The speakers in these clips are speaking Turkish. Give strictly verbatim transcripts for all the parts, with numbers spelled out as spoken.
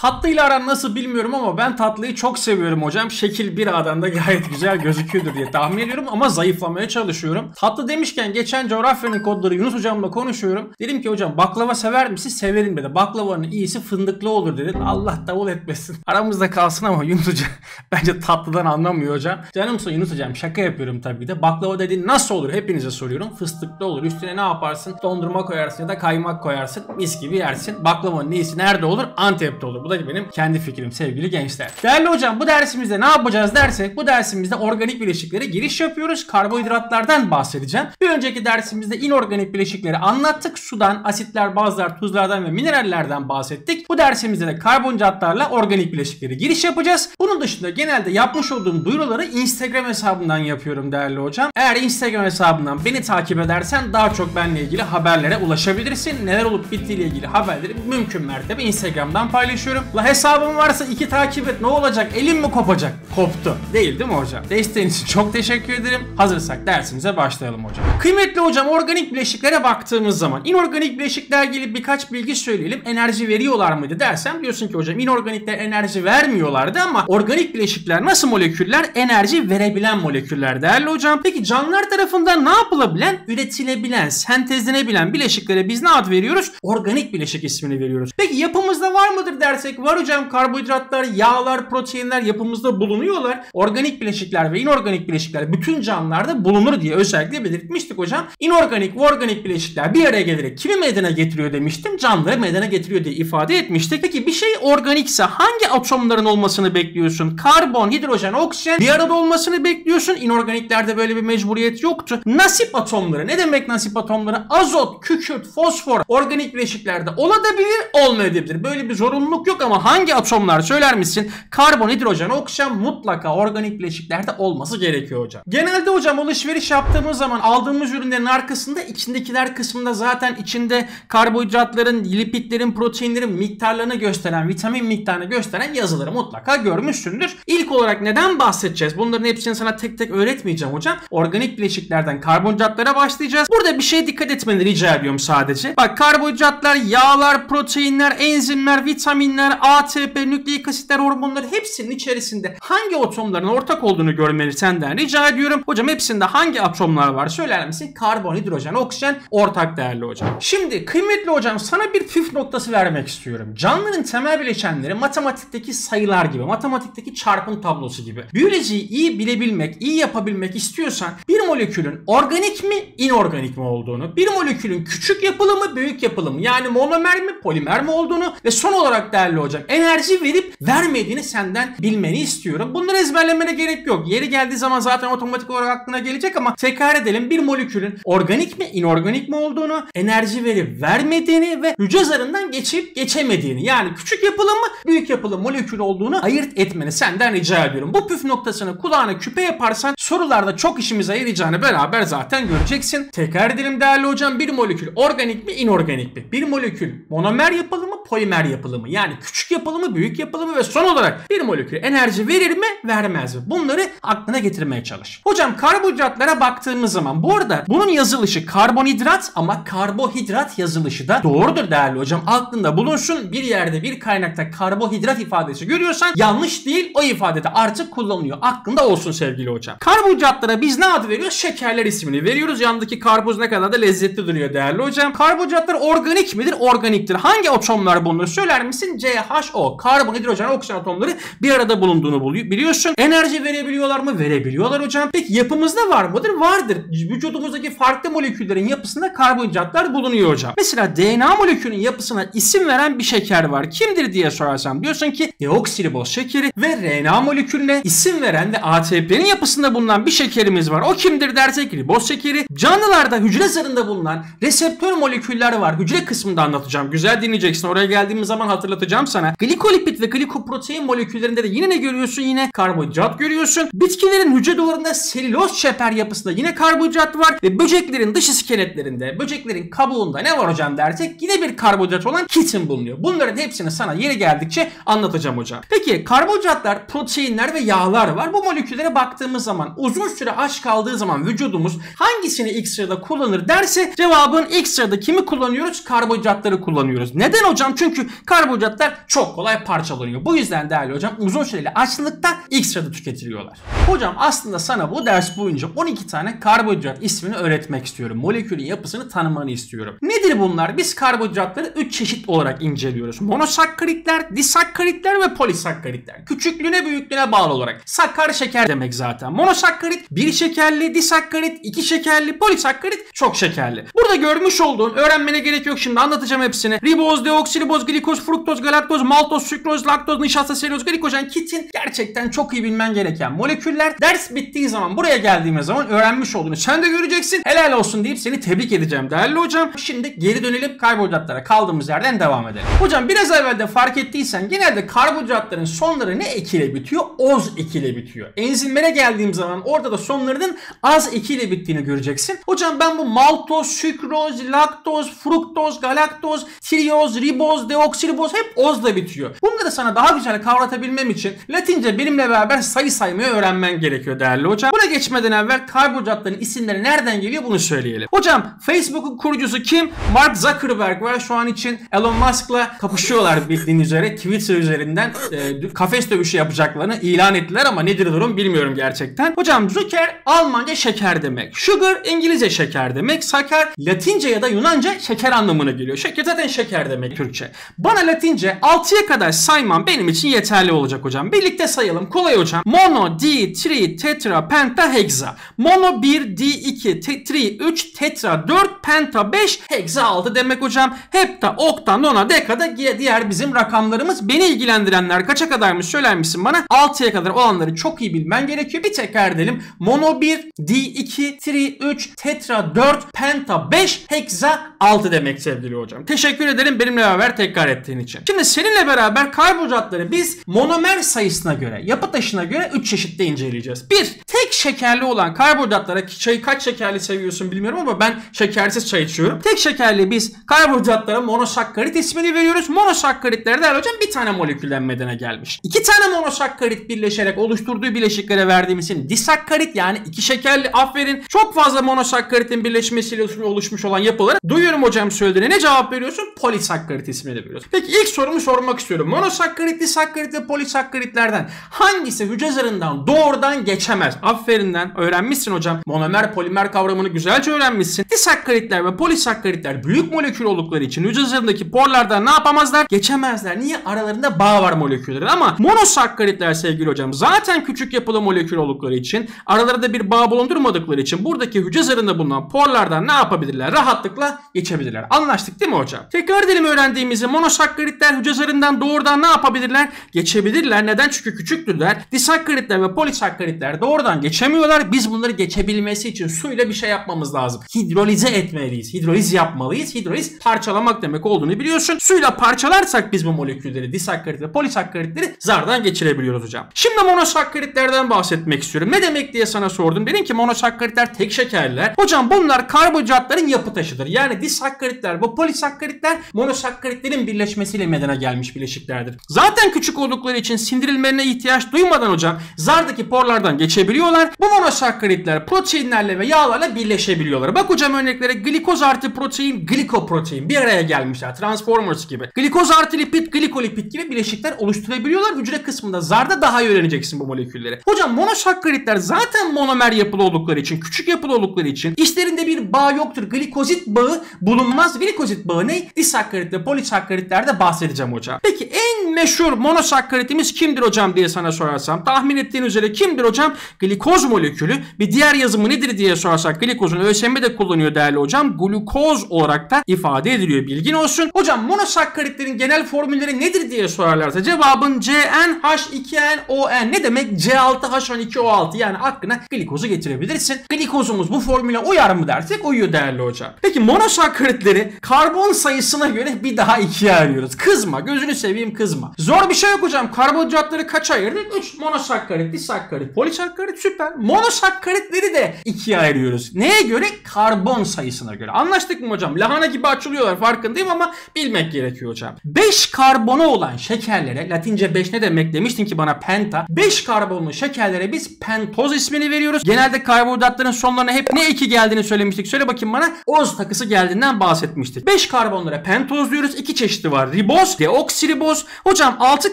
Tatlıyla aran nasıl bilmiyorum ama ben tatlıyı çok seviyorum hocam. Şekil bir A'dan da gayet güzel gözüküyordur diye tahmin ediyorum ama zayıflamaya çalışıyorum. Tatlı demişken geçen coğrafyanın kodları Yunus hocamla konuşuyorum. Dedim ki hocam baklava sever misin? Severim dedi. Baklavanın iyisi fındıklı olur dedi. Allah davul etmesin. Aramızda kalsın ama Yunus hocam bence tatlıdan anlamıyor hocam. Canımsın Yunus hocam, şaka yapıyorum tabii de. Baklava dediğin nasıl olur? Hepinize soruyorum. Fıstıklı olur. Üstüne ne yaparsın? Dondurma koyarsın ya da kaymak koyarsın. Mis gibi yersin. Baklavanın iyisi nerede olur? Antep'te olur. Bu da benim kendi fikrim sevgili gençler. Değerli hocam, bu dersimizde ne yapacağız dersek, bu dersimizde organik bileşiklere giriş yapıyoruz. Karbonhidratlardan bahsedeceğim. Bir önceki dersimizde inorganik bileşikleri anlattık. Sudan, asitler, bazlar, tuzlardan ve minerallerden bahsettik. Bu dersimizde de karbonhidratlarla organik bileşiklere giriş yapacağız. Bunun dışında genelde yapmış olduğum duyuruları Instagram hesabından yapıyorum değerli hocam. Eğer Instagram hesabından beni takip edersen daha çok benimle ilgili haberlere ulaşabilirsin. Neler olup bittiğiyle ilgili haberleri mümkün mertebe Instagram'dan paylaşıyorum. La hesabım varsa iki takip et, ne olacak, elim mi kopacak? Koptu. Değil değil mi hocam? Desteğiniz için çok teşekkür ederim. Hazırsak dersimize başlayalım hocam. Kıymetli hocam, organik bileşiklere baktığımız zaman inorganik bileşikler ilgili birkaç bilgi söyleyelim. Enerji veriyorlar mıydı dersem diyorsun ki hocam inorganikler enerji vermiyorlardı ama organik bileşikler nasıl moleküller? Enerji verebilen moleküller değerli hocam. Peki canlılar tarafından ne yapılabilen? Üretilebilen, sentezlenebilen bileşiklere biz ne ad veriyoruz? Organik bileşik ismini veriyoruz. Peki yapımızda var mıdır dersen? Var hocam, karbonhidratlar, yağlar, proteinler yapımızda bulunuyorlar. Organik bileşikler ve inorganik bileşikler bütün canlılarda bulunur diye özellikle belirtmiştik hocam. İnorganik ve organik bileşikler bir araya gelerek kimi meydana getiriyor demiştim? Canlıları meydana getiriyor diye ifade etmiştik. Peki bir şey organikse hangi atomların olmasını bekliyorsun? Karbon, hidrojen, oksijen bir arada olmasını bekliyorsun. İnorganiklerde böyle bir mecburiyet yoktu. Nasip atomları, ne demek nasip atomları? Azot, kükürt, fosfor organik bileşiklerde olabilir, olmayabilir. Böyle bir zorunluluk yok ama hangi atomlar söyler misin? Karbon, hidrojen, oksijen mutlaka organik bileşiklerde olması gerekiyor hocam. Genelde hocam alışveriş yaptığımız zaman aldığımız ürünlerin arkasında içindekiler kısmında zaten içinde karbonhidratların, lipidlerin, proteinlerin miktarlarını gösteren, vitamin miktarını gösteren yazıları mutlaka görmüşsündür. İlk olarak neden bahsedeceğiz? Bunların hepsini sana tek tek öğretmeyeceğim hocam. Organik bileşiklerden karbonhidratlara başlayacağız. Burada bir şeye dikkat etmeni rica ediyorum sadece. Bak, karbonhidratlar, yağlar, proteinler, enzimler, vitaminler, A T P, nükleik asitler, hormonlar hepsinin içerisinde hangi atomların ortak olduğunu görmeni senden rica ediyorum. Hocam hepsinde hangi atomlar var söyler misin? Karbon, hidrojen, oksijen ortak değerli hocam. Şimdi kıymetli hocam sana bir püf noktası vermek istiyorum. Canlıların temel bileşenleri matematikteki sayılar gibi, matematikteki çarpım tablosu gibi. Biyolojiyi iyi bilebilmek, iyi yapabilmek istiyorsan bir molekülün organik mi, inorganik mi olduğunu, bir molekülün küçük yapılımı, büyük yapılımı yani monomer mi, polimer mi olduğunu ve son olarak da hocam enerji verip vermediğini senden bilmeni istiyorum. Bunları ezberlemene gerek yok. Yeri geldiği zaman zaten otomatik olarak aklına gelecek ama tekrar edelim. Bir molekülün organik mi, inorganik mi olduğunu, enerji verip vermediğini ve hücre zarından geçip geçemediğini, yani küçük yapılı mı, büyük yapılı molekül olduğunu ayırt etmeni senden rica ediyorum. Bu püf noktasını kulağına küpe yaparsan sorularda çok işimize yarayacağını beraber zaten göreceksin. Tekrar edelim değerli hocam. Bir molekül organik mi, inorganik mi? Bir molekül monomer yapılı mı, polimer yapılı mı? Yani Yani küçük yapılımı, büyük yapılımı ve son olarak bir molekül enerji verir mi, vermez mi? Bunları aklına getirmeye çalış. Hocam karbonhidratlara baktığımız zaman, bu arada bunun yazılışı karbonhidrat ama karbohidrat yazılışı da doğrudur değerli hocam. Aklında bulunsun, bir yerde bir kaynakta karbohidrat ifadesi görüyorsan yanlış değil, o ifadede artık kullanılıyor. Aklında olsun sevgili hocam. Karbonhidratlara biz ne adı veriyoruz? Şekerler ismini veriyoruz. Yandaki karpuz ne kadar da lezzetli duruyor değerli hocam. Karbonhidratlar organik midir? Organiktir. Hangi atomlar bunları söyler misin? C H O, karbon, hidrojen, oksijen atomları bir arada bulunduğunu biliyorsun. Enerji verebiliyorlar mı? Verebiliyorlar hocam. Peki yapımızda var mıdır? Vardır. Vücudumuzdaki farklı moleküllerin yapısında karbonhidratlar bulunuyor hocam. Mesela D N A molekülünün yapısına isim veren bir şeker var. Kimdir diye sorarsam diyorsun ki deoksiriboz şekeri ve R N A molekülüne isim veren ve A T P'nin yapısında bulunan bir şekerimiz var. O kimdir dersek riboz şekeri. Canlılarda hücre zarında bulunan reseptör moleküller var. Hücre kısmında anlatacağım. Güzel dinleyeceksin. Oraya geldiğimiz zaman hatırlatacağım sana. Glikolipid ve glikoprotein moleküllerinde de yine ne görüyorsun? Yine karbonhidrat görüyorsun. Bitkilerin hücre duvarında selüloz çeper yapısında yine karbonhidrat var ve böceklerin dış iskeletlerinde, böceklerin kabuğunda ne var hocam dersek yine bir karbonhidrat olan kitin bulunuyor. Bunların hepsini sana yeri geldikçe anlatacağım hocam. Peki karbonhidratlar, proteinler ve yağlar var. Bu moleküllere baktığımız zaman uzun süre aç kaldığı zaman vücudumuz hangisini ilk sırada kullanır derse cevabın ilk sırada kimi kullanıyoruz? Karbonhidratları kullanıyoruz. Neden hocam? Çünkü karbonhidrat yiyecekler çok kolay parçalanıyor. Bu yüzden değerli hocam uzun süreli açlıkta ekstra da tüketiliyorlar. Hocam aslında sana bu ders boyunca on iki tane karbonhidrat ismini öğretmek istiyorum. Molekülün yapısını tanımanı istiyorum. Nedir bunlar? Biz karbonhidratları üç çeşit olarak inceliyoruz. Monosakkaritler, disakkaritler ve polisakkaritler. Küçüklüğüne büyüklüğüne bağlı olarak. Sakkar şeker demek zaten. Monosakkarit bir şekerli, disakkarit iki şekerli, polisakkarit çok şekerli. Burada görmüş olduğun, öğrenmene gerek yok şimdi anlatacağım hepsini. Riboz, deoksiriboz, glikoz, fruktoz, galaktoz, maltoz, sükroz, laktoz, nişasta, selüloz, glikojen, kitin gerçekten çok iyi bilmen gereken moleküller. Ders bittiği zaman, buraya geldiğimiz zaman öğrenmiş olduğunu sen de göreceksin. Helal olsun deyip seni tebrik edeceğim değerli hocam. Şimdi geri dönelim karbonhidratlara, kaldığımız yerden devam edelim. Hocam biraz evvel de fark ettiysen genelde karbonhidratların sonları ne ekiyle bitiyor? Oz ekiyle bitiyor. Enzimlere geldiğim zaman orada da sonlarının az ekiyle bittiğini göreceksin. Hocam ben bu maltoz, sükroz, laktoz, fruktoz, galaktoz, trioz, riboz, deoksiriboz hep ozla bitiyor. Bunları sana daha güzel kavratabilmem için Latince benimle beraber sayı saymayı öğrenmen gerekiyor değerli hocam. Buna geçmeden evvel karbonhidratların isimleri nereden geliyor bunu söyleyelim. Hocam Facebook'un kurucusu kim? Mark Zuckerberg var. Şu an için Elon Musk'la kapışıyorlar bildiğiniz üzere. Twitter üzerinden e, kafes dövüşü yapacaklarını ilan ettiler ama nedir durum bilmiyorum gerçekten. Hocam Zucker Almanca şeker demek. Sugar İngilizce şeker demek. Sakar Latince ya da Yunanca şeker anlamına geliyor. Şeker zaten şeker demek Türkçe. Bana Latince altıya kadar saymam benim için yeterli olacak hocam. Birlikte sayalım. Kolay hocam. Mono, di, tri, tetra, penta, hexa. Mono bir, di iki, tri üç, tetra dört, penta beş, hexa altı demek hocam. Hepta, okta, nona, dekada diğer bizim rakamlarımız. Beni ilgilendirenler kaça kadarmış söyler misin bana? altıya kadar olanları çok iyi bilmen gerekiyor. Bir tekrar edelim. Mono bir, di iki, tri üç, tetra dört, penta beş, hexa altı demek sevgili hocam. Teşekkür ederim benimle beraber tekrar ettiğin için. Şimdi seninle beraber karbonhidratları biz monomer sayısına göre, yapı taşına göre üç çeşitte inceleyeceğiz. bir. Tek şekerli olan karbonhidratlara, çayı kaç şekerli seviyorsun bilmiyorum ama ben şekersiz çay içiyorum. Tek şekerli biz karbonhidratlara monosakkarit ismini veriyoruz. Monosakkaritlere de hocam bir tane molekülden meydana gelmiş. İki tane monosakkarit birleşerek oluşturduğu bileşiklere verdiğimiz isim disakkarit, yani iki şekerli. Aferin. Çok fazla monosakkaritin birleşmesiyle oluşmuş olan yapıları. Duyuyorum hocam söylediğine. Ne cevap veriyorsun? Polisakkarit ismini de veriyorsun. Peki ilk sorumu sormak istiyorum. Monosakkarit, disakkarit ve polisakkaritlerden hangisi hücre zarından doğrudan geçemez? Aferinden öğrenmişsin hocam. Monomer, polimer kavramını güzelce öğrenmişsin. Disakkaritler ve polisakkaritler büyük molekül oldukları için hücre zarındaki porlardan ne yapamazlar? Geçemezler. Niye? Aralarında bağ var moleküllerin. Ama monosakkaritler sevgili hocam zaten küçük yapılı molekül oldukları için, aralarında bir bağ bulundurmadıkları için buradaki hücre zarında bulunan porlardan ne yapabilirler? Rahatlıkla geçebilirler. Anlaştık değil mi hocam? Tekrar edelim öğrendiğimizi. Monosakkaritler hücre zarından doğrudan ne yapabilirler? Geçebilirler. Neden? Çünkü küçüktürler. Disakkaritler ve polisakkaritler doğrudan geçemiyorlar. Biz bunları geçebilmesi için suyla bir şey yapmamız lazım. Hidrolize etmeliyiz. Hidroliz yapmalıyız. Hidroliz parçalamak demek olduğunu biliyorsun. Suyla parçalarsak biz bu molekülleri, disakkarit ve polisakkaritleri zardan geçirebiliyoruz hocam. Şimdi monosakkaritlerden bahsetmek istiyorum. Ne demek diye sana sordum. Dedim ki monosakkaritler tek şekerler. Hocam bunlar karbonhidratların yapı taşıdır. Yani disakkaritler ve polisakkaritler monosakkaritlerin birleşmesiyle meydana gelmiş bileşiklerdir. Zaten küçük oldukları için sindirilmelerine ihtiyaç duymadan hocam zardaki porlardan geçebiliyorlar. Bu monosakkaritler proteinlerle ve yağlarla birleşebiliyorlar. Bak hocam örneklere: glikoz artı protein, glikoprotein bir araya gelmişler. Transformers gibi. Glikoz artı lipid, glikolipid gibi bileşikler oluşturabiliyorlar. Hücre kısmında zarda daha iyi öğreneceksin bu molekülleri. Hocam monosakkaritler zaten monomer yapılı oldukları için, küçük yapılı oldukları için içlerinde bir bağ yoktur. Glikozit bağı bulunmaz. Glikozit bağı ne? Disakkarit ve polisakkaritlerde bahsedeceğim hocam. Peki en meşhur monosakkaritimiz kimdir hocam diye sana sorarsam, tahmin ettiğin üzere kimdir hocam? Glikoz molekülü. Bir diğer yazımı nedir diye sorarsak glikozun ÖSYM'de de kullanıyor değerli hocam. Glukoz olarak da ifade ediliyor. Bilgin olsun. Hocam monosakkaritlerin genel formülleri nedir diye sorarlarsa cevabın C N H iki N O N. Ne demek? C altı H on iki O altı. Yani aklına glikozu getirebilirsin. Glikozumuz bu formüle uyar mı dersek uyuyor değerli hocam. Peki monosakkaritleri karbon sayısına göre bir daha ikiye ayırıyoruz. Kızma. Gözünü seveyim kızma. Zor bir şey yok hocam. Karbonhidratları kaç ayırdık? üç. Monosakkarit, disakkarit, polisakkarit. Süper. Monosakkaritleri de ikiye ayırıyoruz. Neye göre? Karbon sayısına göre. Anlaştık mı hocam? Lahana gibi açılıyorlar farkındayım ama bilmek gerekiyor hocam. beş karbonu olan şekerlere, Latince beş ne demek demiştin ki bana? Penta. beş karbonlu şekerlere biz pentoz ismini veriyoruz. Genelde karbonhidratların sonlarına hep ne eki geldiğini söylemiştik. Söyle bakayım bana. Oz takısı geldiğinden bahsetmiştik. beş karbonlara pentoz diyoruz. iki çeşidi var. Riboz riboz, deoksiriboz. Hocam altı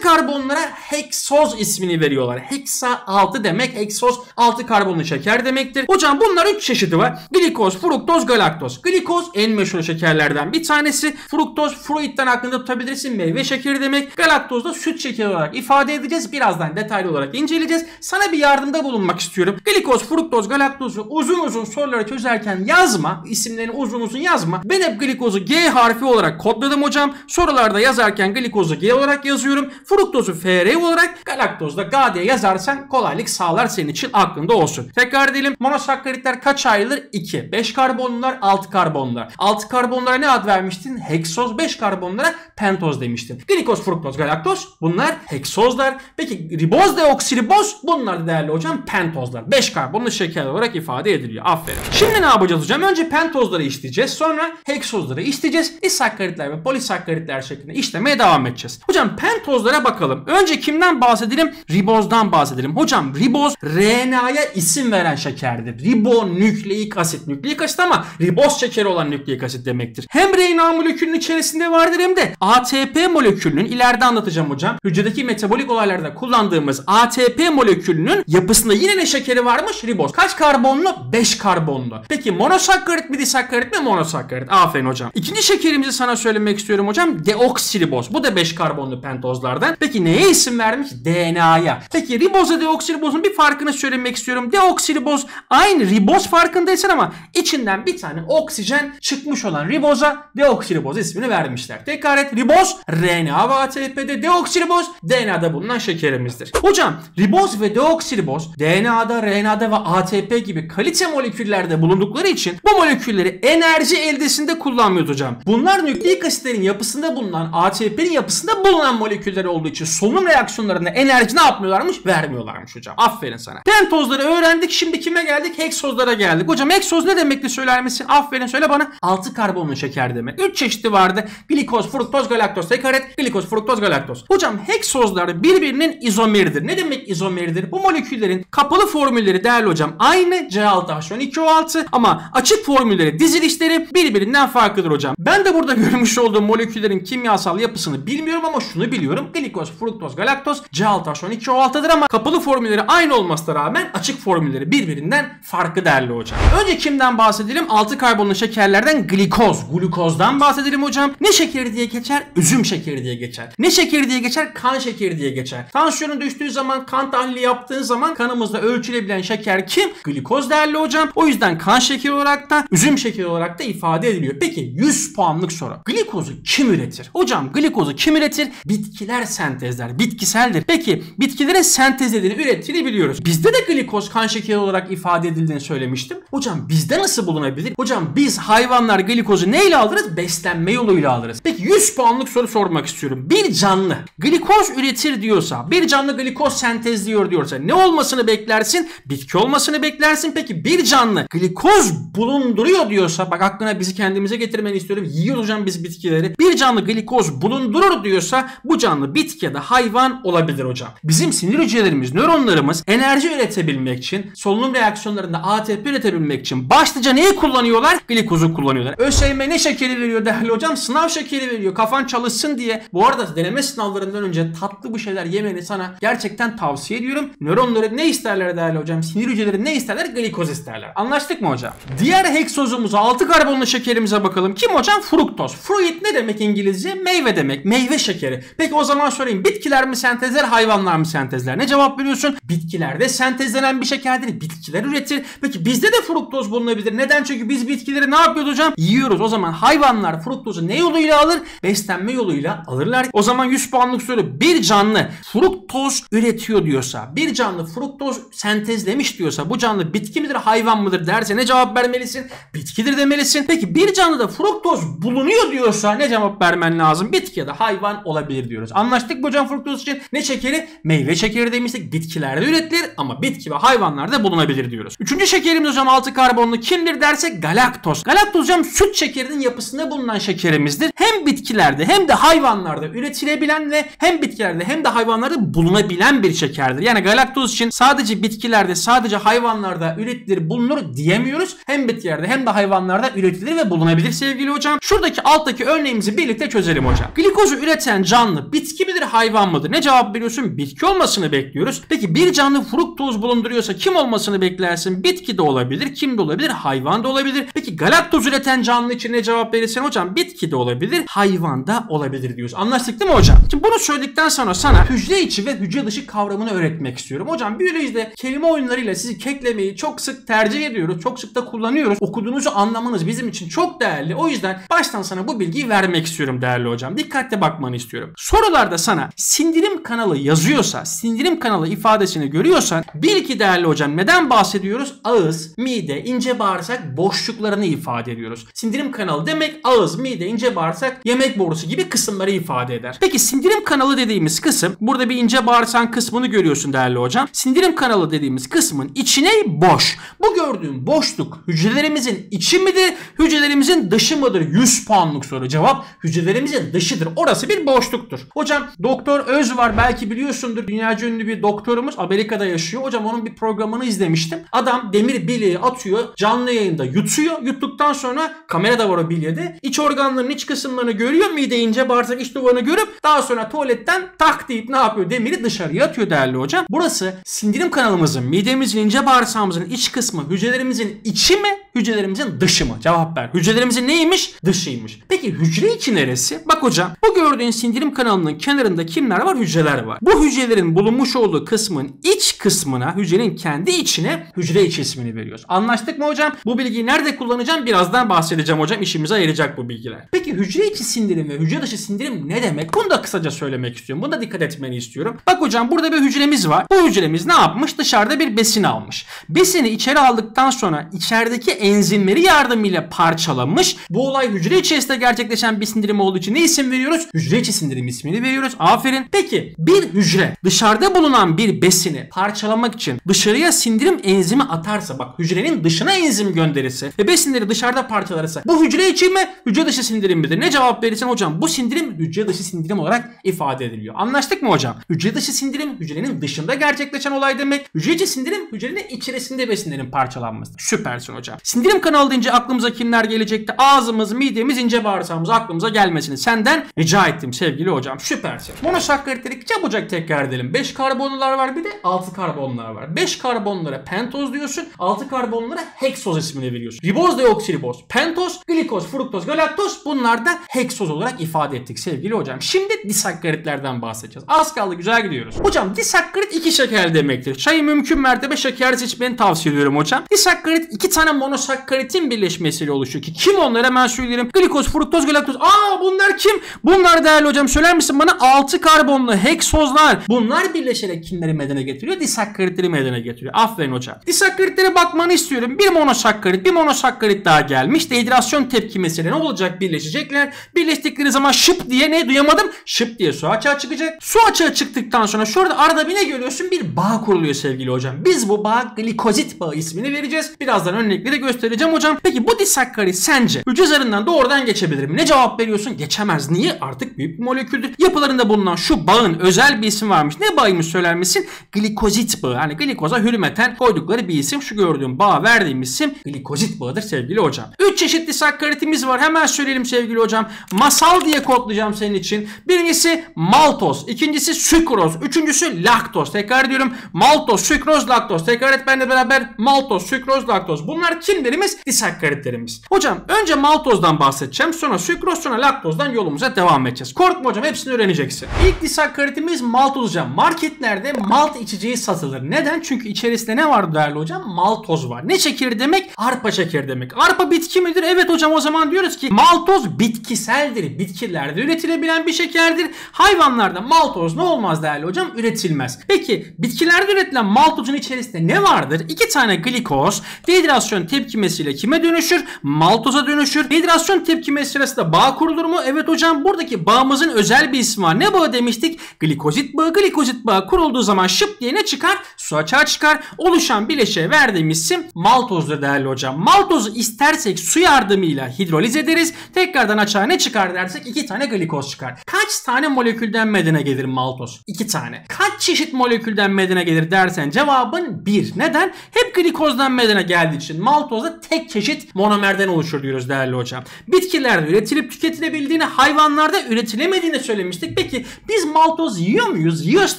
karbonlara heksoz ismini veriyorlar. Heksa altı demek, heksoz altı karbonlu şeker demektir. Hocam bunlar üç çeşidi var. Glikoz, fruktoz, galaktoz. Glikoz en meşhur şekerlerden bir tanesi. Fruktoz, fruitten aklında tutabilirsin, meyve şekeri demek. Galaktoz da süt şekeri olarak ifade edeceğiz. Birazdan detaylı olarak inceleyeceğiz. Sana bir yardımda bulunmak istiyorum. Glikoz, fruktoz, galaktozu uzun uzun soruları çözerken yazma. İsimlerini uzun uzun yazma. Ben hep glikozu G harfi olarak kodladım hocam. Sorularda yazarken glikozu G olarak yazıyorum. Fruktozu F R olarak, galaktozda G diye yazarsan kolaylık sağlar senin için, aklında olsun. Tekrar edelim. Monosakkaritler kaç ayrılır? iki. beş karbonlular, altı karbonlular. altı karbonlara ne ad vermiştin? Heksoz. beş karbonlara pentoz demiştin. Glikoz, fruktoz, galaktoz bunlar heksozlar. Peki riboz, deoksiriboz bunlar da değerli hocam pentozlar. beş karbonlu şeker olarak ifade ediliyor. Aferin. Şimdi ne yapacağız hocam? Önce pentozları işleyeceğiz. Sonra heksozları işleyeceğiz. Disakkaritler ve polisakkaritler şeklinde işlemeye devam edeceğiz. Hocam pentozlara bakalım. Önce kimden bahsedelim? Ribozdan bahsedelim. Hocam riboz R N A'ya isim veren şekerdir. Ribonükleik asit. Nükleik asit ama riboz şekeri olan nükleik asit demektir. Hem R N A molekülünün içerisinde vardır hem de A T P molekülünün, ileride anlatacağım hocam, hücredeki metabolik olaylarda kullandığımız A T P molekülünün yapısında yine ne şekeri varmış? Riboz. Kaç karbonlu? beş karbonlu. Peki monosakkarit mi, disakkarit mi? Monosakkarit. Aferin hocam. İkinci şekerimizi sana söylemek istiyorum hocam. Deoksiriboz. Bu da beş karbonlu pentozlardan. Peki neye isim vermiş? D N A'ya. Peki riboza deoksiribozun bir farkını söylemek istiyorum. Deoksiriboz aynı riboz farkındaysan ama içinden bir tane oksijen çıkmış olan riboza deoksiriboz ismini vermişler. Tekrar et. Riboz R N A ve A T P'de, deoksiriboz D N A'da bulunan şekerimizdir. Hocam riboz ve deoksiriboz D N A'da, R N A'da ve A T P gibi kalite moleküllerde bulundukları için bu molekülleri enerji eldesinde kullanmıyor hocam. Bunlar nükleik asitlerin yapısında bulunan, A T P'nin yapısında bulunan moleküller olduğu için solunum reaksiyonlarında enerji ne yapmıyorlarmış? Vermiyorlarmış hocam. Aferin sana. Pentozları öğrendik. Şimdi kime geldik? Heksozlara geldik. Hocam heksoz ne demekti söyler misin? Aferin söyle bana. altı karbonlu şeker demek. üç çeşidi vardı. Glikoz, fruktoz, galaktoz. Tekrar et. Glikoz, fruktoz, galaktoz. Hocam heksozlar birbirinin izomeridir. Ne demek izomeridir? Bu moleküllerin kapalı formülleri değerli hocam aynı C altı H on iki O altı ama açık formülleri, dizilişleri birbirinden farklıdır hocam. Ben de burada görmüş olduğum moleküllerin kimyasal yapısını bilmiyorum ama şunu biliyorum. Glikoz, fruktoz, galaktoz C altı H on iki O altı'dır ama kapalı formülleri aynı olmasına rağmen açık formülleri birbirinden farklı değerli hocam. Önce kimden bahsedelim? altı karbonlu şekerlerden glikoz, glukozdan bahsedelim hocam. Ne şekeri diye geçer? Üzüm şekeri diye geçer. Ne şekeri diye geçer? Kan şekeri diye geçer. Tansiyonun düştüğü zaman, kan tahlili yaptığın zaman kanımızda ölçülebilen şeker kim? Glikoz değerli hocam. O yüzden kan şekeri olarak da, üzüm şekeri olarak da ifade ediliyor. Peki yüz puanlık soru. Glikozu kim üretir? Hocam glikozu kim üretir? Bitkiler sentezler. Bitkiseldir. Peki bitkilere sentezlediğini, ürettiğini biliyoruz. Bizde de glikoz kan şekeri olarak ifade edildiğini söylemiştim. Hocam bizde nasıl bulunabilir? Hocam biz hayvanlar glikozu neyle alırız? Beslenme yoluyla alırız. Peki yüz puanlık soru sormak istiyorum. Bir canlı glikoz üretir diyorsa, bir canlı glikoz sentezliyor diyorsa ne olmasını beklersin? Bitki olmasını beklersin. Peki bir canlı glikoz bulunduruyor diyorsa, bak aklına, bizi kendimize getirmeni istiyorum. Yiyoruz hocam biz bitkileri. Bir canlı glikoz bulundurur diyorsa bu canlı bitki ya da hayvan olabilir hocam. Bizim sinir hücrelerimiz, nöronlarımız enerji üretebilmek için, solunum reaksiyonlarında A T P üretebilmek için başlıca neyi kullanıyorlar? Glikozu kullanıyorlar. ÖSYM ne şekeri veriyor değerli hocam? Sınav şekeri veriyor. Kafan çalışsın diye. Bu arada deneme sınavlarından önce tatlı bir şeyler yemeni sana gerçekten tavsiye ediyorum. Nöronları ne isterler değerli hocam? Sinir hücreleri ne isterler? Glikoz isterler. Anlaştık mı hocam? Diğer heksozumuza, altı karbonlu şekerimize bakalım. Kim hocam? Fruktoz. Fruit ne demek İngilizce? Meyve demek. Meyve şekeri. Peki o zaman sorayım. Bitkiler mi sentezler, hayvanlar mı sentezler? Ne cevap veriyorsun? Bitkilerde sentezlenen bir şekerdir. Bitkiler üretir. Peki bizde de fruktoz bulunabilir. Neden? Çünkü biz bitkileri ne yapıyoruz hocam? Yiyoruz. O zaman hayvanlar fruktozu ne yoluyla alır? Beslenme yoluyla alırlar. O zaman yüz puanlık soru. Bir canlı fruktoz üretiyor diyorsa, bir canlı fruktoz sentezlemiş diyorsa bu canlı bitki midir, hayvan mıdır derse ne cevap vermelisin? Bitkidir demelisin. Peki bir canlıda fruktoz bulunuyor diyorsa ne cevap vermen lazım? Bitki ya da hayvan olabilir diyoruz. Anlaştık mı hocam fruktoz için? Ne şekeri? Meyve şekeri demiştik. Bitkilerde üretilir ama bitki ve hayvanlarda bulunabilir diyoruz. Üçüncü şekerimiz hocam altı karbonlu kimdir dersek galaktoz. Galaktoz hocam süt şekerinin yapısında bulunan şekerimizdir. Hem bitkilerde hem de hayvanlarda üretilebilen ve hem bitkilerde hem de hayvanlarda bulunabilen bir şekerdir. Yani galaktoz için sadece bitkilerde, sadece hayvanlarda üretilir, bulunur diyemiyoruz. Hem bitkilerde hem de hayvanlarda üretilir ve bulunabilir sevgili hocam. Şuradaki alttaki örneğimizi birlikte çözelim hocam. glikozu üreten canlı bitki midir hayvan mıdır? Ne cevap veriyorsun? Bitki olmasını bekliyoruz. Peki bir canlı fruktoz bulunduruyorsa kim olmasını beklersin? Bitki de olabilir, kim de olabilir, hayvan da olabilir. Peki galaktoz üreten canlı için ne cevap verirsin hocam? Bitki de olabilir, hayvan da olabilir diyoruz. Anlaştık değil mi hocam? Şimdi bunu söyledikten sonra sana hücre içi ve hücre dışı kavramını öğretmek istiyorum. Hocam biyolojide kelime oyunlarıyla sizi keklemeyi çok sık tercih ediyoruz. Çok sık da kullanıyoruz. Okuduğunuzu anlamanız bizim için çok değerli. O yüzden baştan sana bu bilgiyi vermek istiyorum değerli hocam. Dikkatle bakmanı istiyorum. Sorularda sana sindirim kanalı yazıyorsa, sindirim kanalı ifadesini görüyorsan bil ki değerli hocam neden bahsediyoruz? Ağız, mide, ince bağırsak boşluklarını ifade ediyoruz. Sindirim kanalı demek ağız, mide, ince bağırsak, yemek borusu gibi kısımları ifade eder. Peki sindirim kanalı dediğimiz kısım, burada bir ince bağırsak kısmını görüyorsun değerli hocam. Sindirim kanalı dediğimiz kısmın içine boş. Bu gördüğün boşluk hücrelerimizin içi midir, hücrelerimizin dışı mıdır? yüz puanlık soru. Cevap hücrelerimizin dışıdır. Orası bir boşluktur. Hocam Doktor Öz var, belki biliyorsundur. Dünyaca ünlü bir doktorumuz, Amerika'da yaşıyor. Hocam onun bir programını izlemiştim. Adam demir bileği atıyor. Canlı yayında yutuyor. Yuttuktan sonra kamerada var o bilyede. İç organların iç kısımlarını görüyor. Mide, ince bağırsak, iç duvarını görüp daha sonra tuvaletten tak deyip ne yapıyor? Demiri dışarıya atıyor değerli hocam. Burası sindirim kanalımızın, midemizin, ince bağırsağımızın iç kısmı, hücrelerimizin içi mi, hücrelerimizin dışı mı? Cevap ver. Hücrelerimizin neymiş? Dışıymış. Peki hücre içi neresi? Bak hocam bu gördüğün sindirim kanalının kenarında kimler var? Hücreler var. Bu hücrelerin bulunmuş olduğu kısmın iç kısmına, hücrenin kendi içine hücre içi ismini veriyoruz. Anlaştık mı hocam? Bu bilgiyi nerede kullanacağım? Birazdan bahsedeceğim hocam. İşimize yarayacak bu bilgiler. Peki hücre içi sindirim ve hücre dışı sindirim ne demek? Bunu da kısaca söylemek istiyorum. Buna dikkat etmeni istiyorum. Bak hocam burada bir hücremiz var. Bu hücremiz ne yapmış? Dışarıda bir besin almış. Besini içeri aldıktan sonra içerideki enzimleri yardımıyla parçalamış. Bu olay hücre içerisinde gerçekleşen bir sindirim olduğu için ne isim veriyoruz? Hücre içi sindirim ismini veriyoruz. Aferin. Peki bir hücre dışarıda bulunan bir besini parçalamak için dışarıya sindirim enzimi atarsa, bak hücrenin dışına enzim gönderirse ve besinleri dışarıda parçalarsa bu hücre içi mi, hücre dışı sindirim midir? Ne cevap verirsen hocam bu sindirim hücre dışı sindirim olarak ifade ediliyor. Anlaştık mı hocam? Hücre dışı sindirim hücrenin dışında gerçekleşen olay demek. Hücre içi sindirim hücrenin içerisinde besinlerin parçalanması. Süpersin hocam. Sindirim kanalı deyince aklımıza kimler gelecekti? Ağzımız, midemiz, ince bağırsağımız aklımıza gelmesini senden rica ettim sevgili hocam. Süpersin. Monosakkaritleri çabucak tekrar edelim. beş karbonlar var, bir de altı karbonlar var. beş karbonlara pentoz diyorsun. altı karbonlara heksoz ismini veriyorsun. Riboz, deoksiriboz, pentoz, glikoz, fruktoz, galaktoz, bunlar da heksoz olarak ifade ettik sevgili hocam. Şimdi disakkaritlerden bahsedeceğiz. Az kaldı, güzel gidiyoruz. Hocam disakkarit iki şeker demektir. Çayı mümkün mertebe şekersiz içmeni tavsiye ediyorum hocam. Disakkarit iki tane monosakkaritin birleşmesiyle oluşuyor ki kim onlara hemen söyleyelim. Glikoz, fruktoz, galaktoz. Aa bunlar kim? Bunlar değerli hocam söyler misin bana? altı karbonlu heksozlar. Bunlar birleşerek kimleri meydana getiriyor? Disakkaritleri meydana getiriyor. Aferin hocam. Disakkaritlere bakmanı istiyorum. Bir monosakkarit, bir monosakkarit daha gelmiş. Dehidrasyon tepkimesiyle ne olacak? Birleşecekler. Birleştikleri zaman şıp diye ne duyamadım? Şıp diye su açığa çıkacak. Su açığa çıktıktan sonra şurada arada bir ne görüyorsun? Bir bağ kuruluyor sevgili hocam. Biz bu bağ glikozit bağı ismini vereceğiz. Birazdan örnekleri göstereceğim hocam. Peki bu disakkarit sence hücre zarından doğrudan geçebilir mi? Ne cevap veriyorsun? Geçemez. Niye? Artık büyük bir moleküldür. Yapılarında bulunan şu bağın özel bir isim varmış. Ne bağıymış söyler misin? Glikozit bağı. Hani glikoza hürmeten koydukları bir isim. Şu gördüğüm bağ verdiğim isim glikozit bağıdır sevgili hocam. üç çeşit disakkaritimiz var. Hemen söyleyelim sevgili hocam. Masal diye kodlayacağım senin için. Birincisi maltoz. İkincisi sükroz. Üçüncüsü laktoz. Tekrar ediyorum. Maltoz, sükroz, laktoz. Tekrar et benimle beraber. Maltoz, sükroz, laktoz. Bunlar kimlerimiz? Disakkaritlerimiz. Hocam önce maltozdan bahsedeceğim. Sonra sükroz, sonra laktozdan yolumuza devam edeceğiz. Korkma hocam, hepsini öğreneceksin. İlk disakkaritimiz maltoz hocam. Marketlerde malt içeceği satılır. Neden? Çünkü içerisinde ne var değerli hocam? Maltoz var. Ne şekeri demek? Arpa şekeri demek. Arpa bitki midir? Evet hocam, o zaman diyoruz ki maltoz bitkiseldir. Bitkilerde üretilebilen bir şekerdir. Hayvanlarda maltoz ne olmaz değerli hocam? Üretilmez. Peki bitkilerde üretilen maltozun içerisinde ne vardır? İki tane glikoz dehidrasyon tepkimesiyle kime dönüşür? Maltoza dönüşür. Dehidrasyon tepkimesi sırasında bağ kurulur mu? Evet hocam, buradaki bağımızın özel bir ismi var. Ne bağı demiştik? Glikozit bağı. Glikozit bağı kurulduğu zaman şıp diye ne çıkar? Su açığa çıkar. Oluşan bileşe verdiğim isim maltozdur değerli hocam. Maltozu istersek su yardımıyla hidroliz ederiz. Tekrardan açığa ne çıkar dersek iki tane glikoz çıkar. Kaç tane molekülden meydana gelir maltoz? İki tane. Kaç çeşit molekülden meydana gelir dersen cevabın bir. Neden? Hep glikozdan meydana geldiği için maltozda tek çeşit monomerden oluşur diyoruz değerli hocam. Bitkilerde üretilip tüketilebildiğini, hayvan hayvanlarda üretilemediğini söylemiştik. Peki biz maltoz yiyor muyuz? Yiyoruz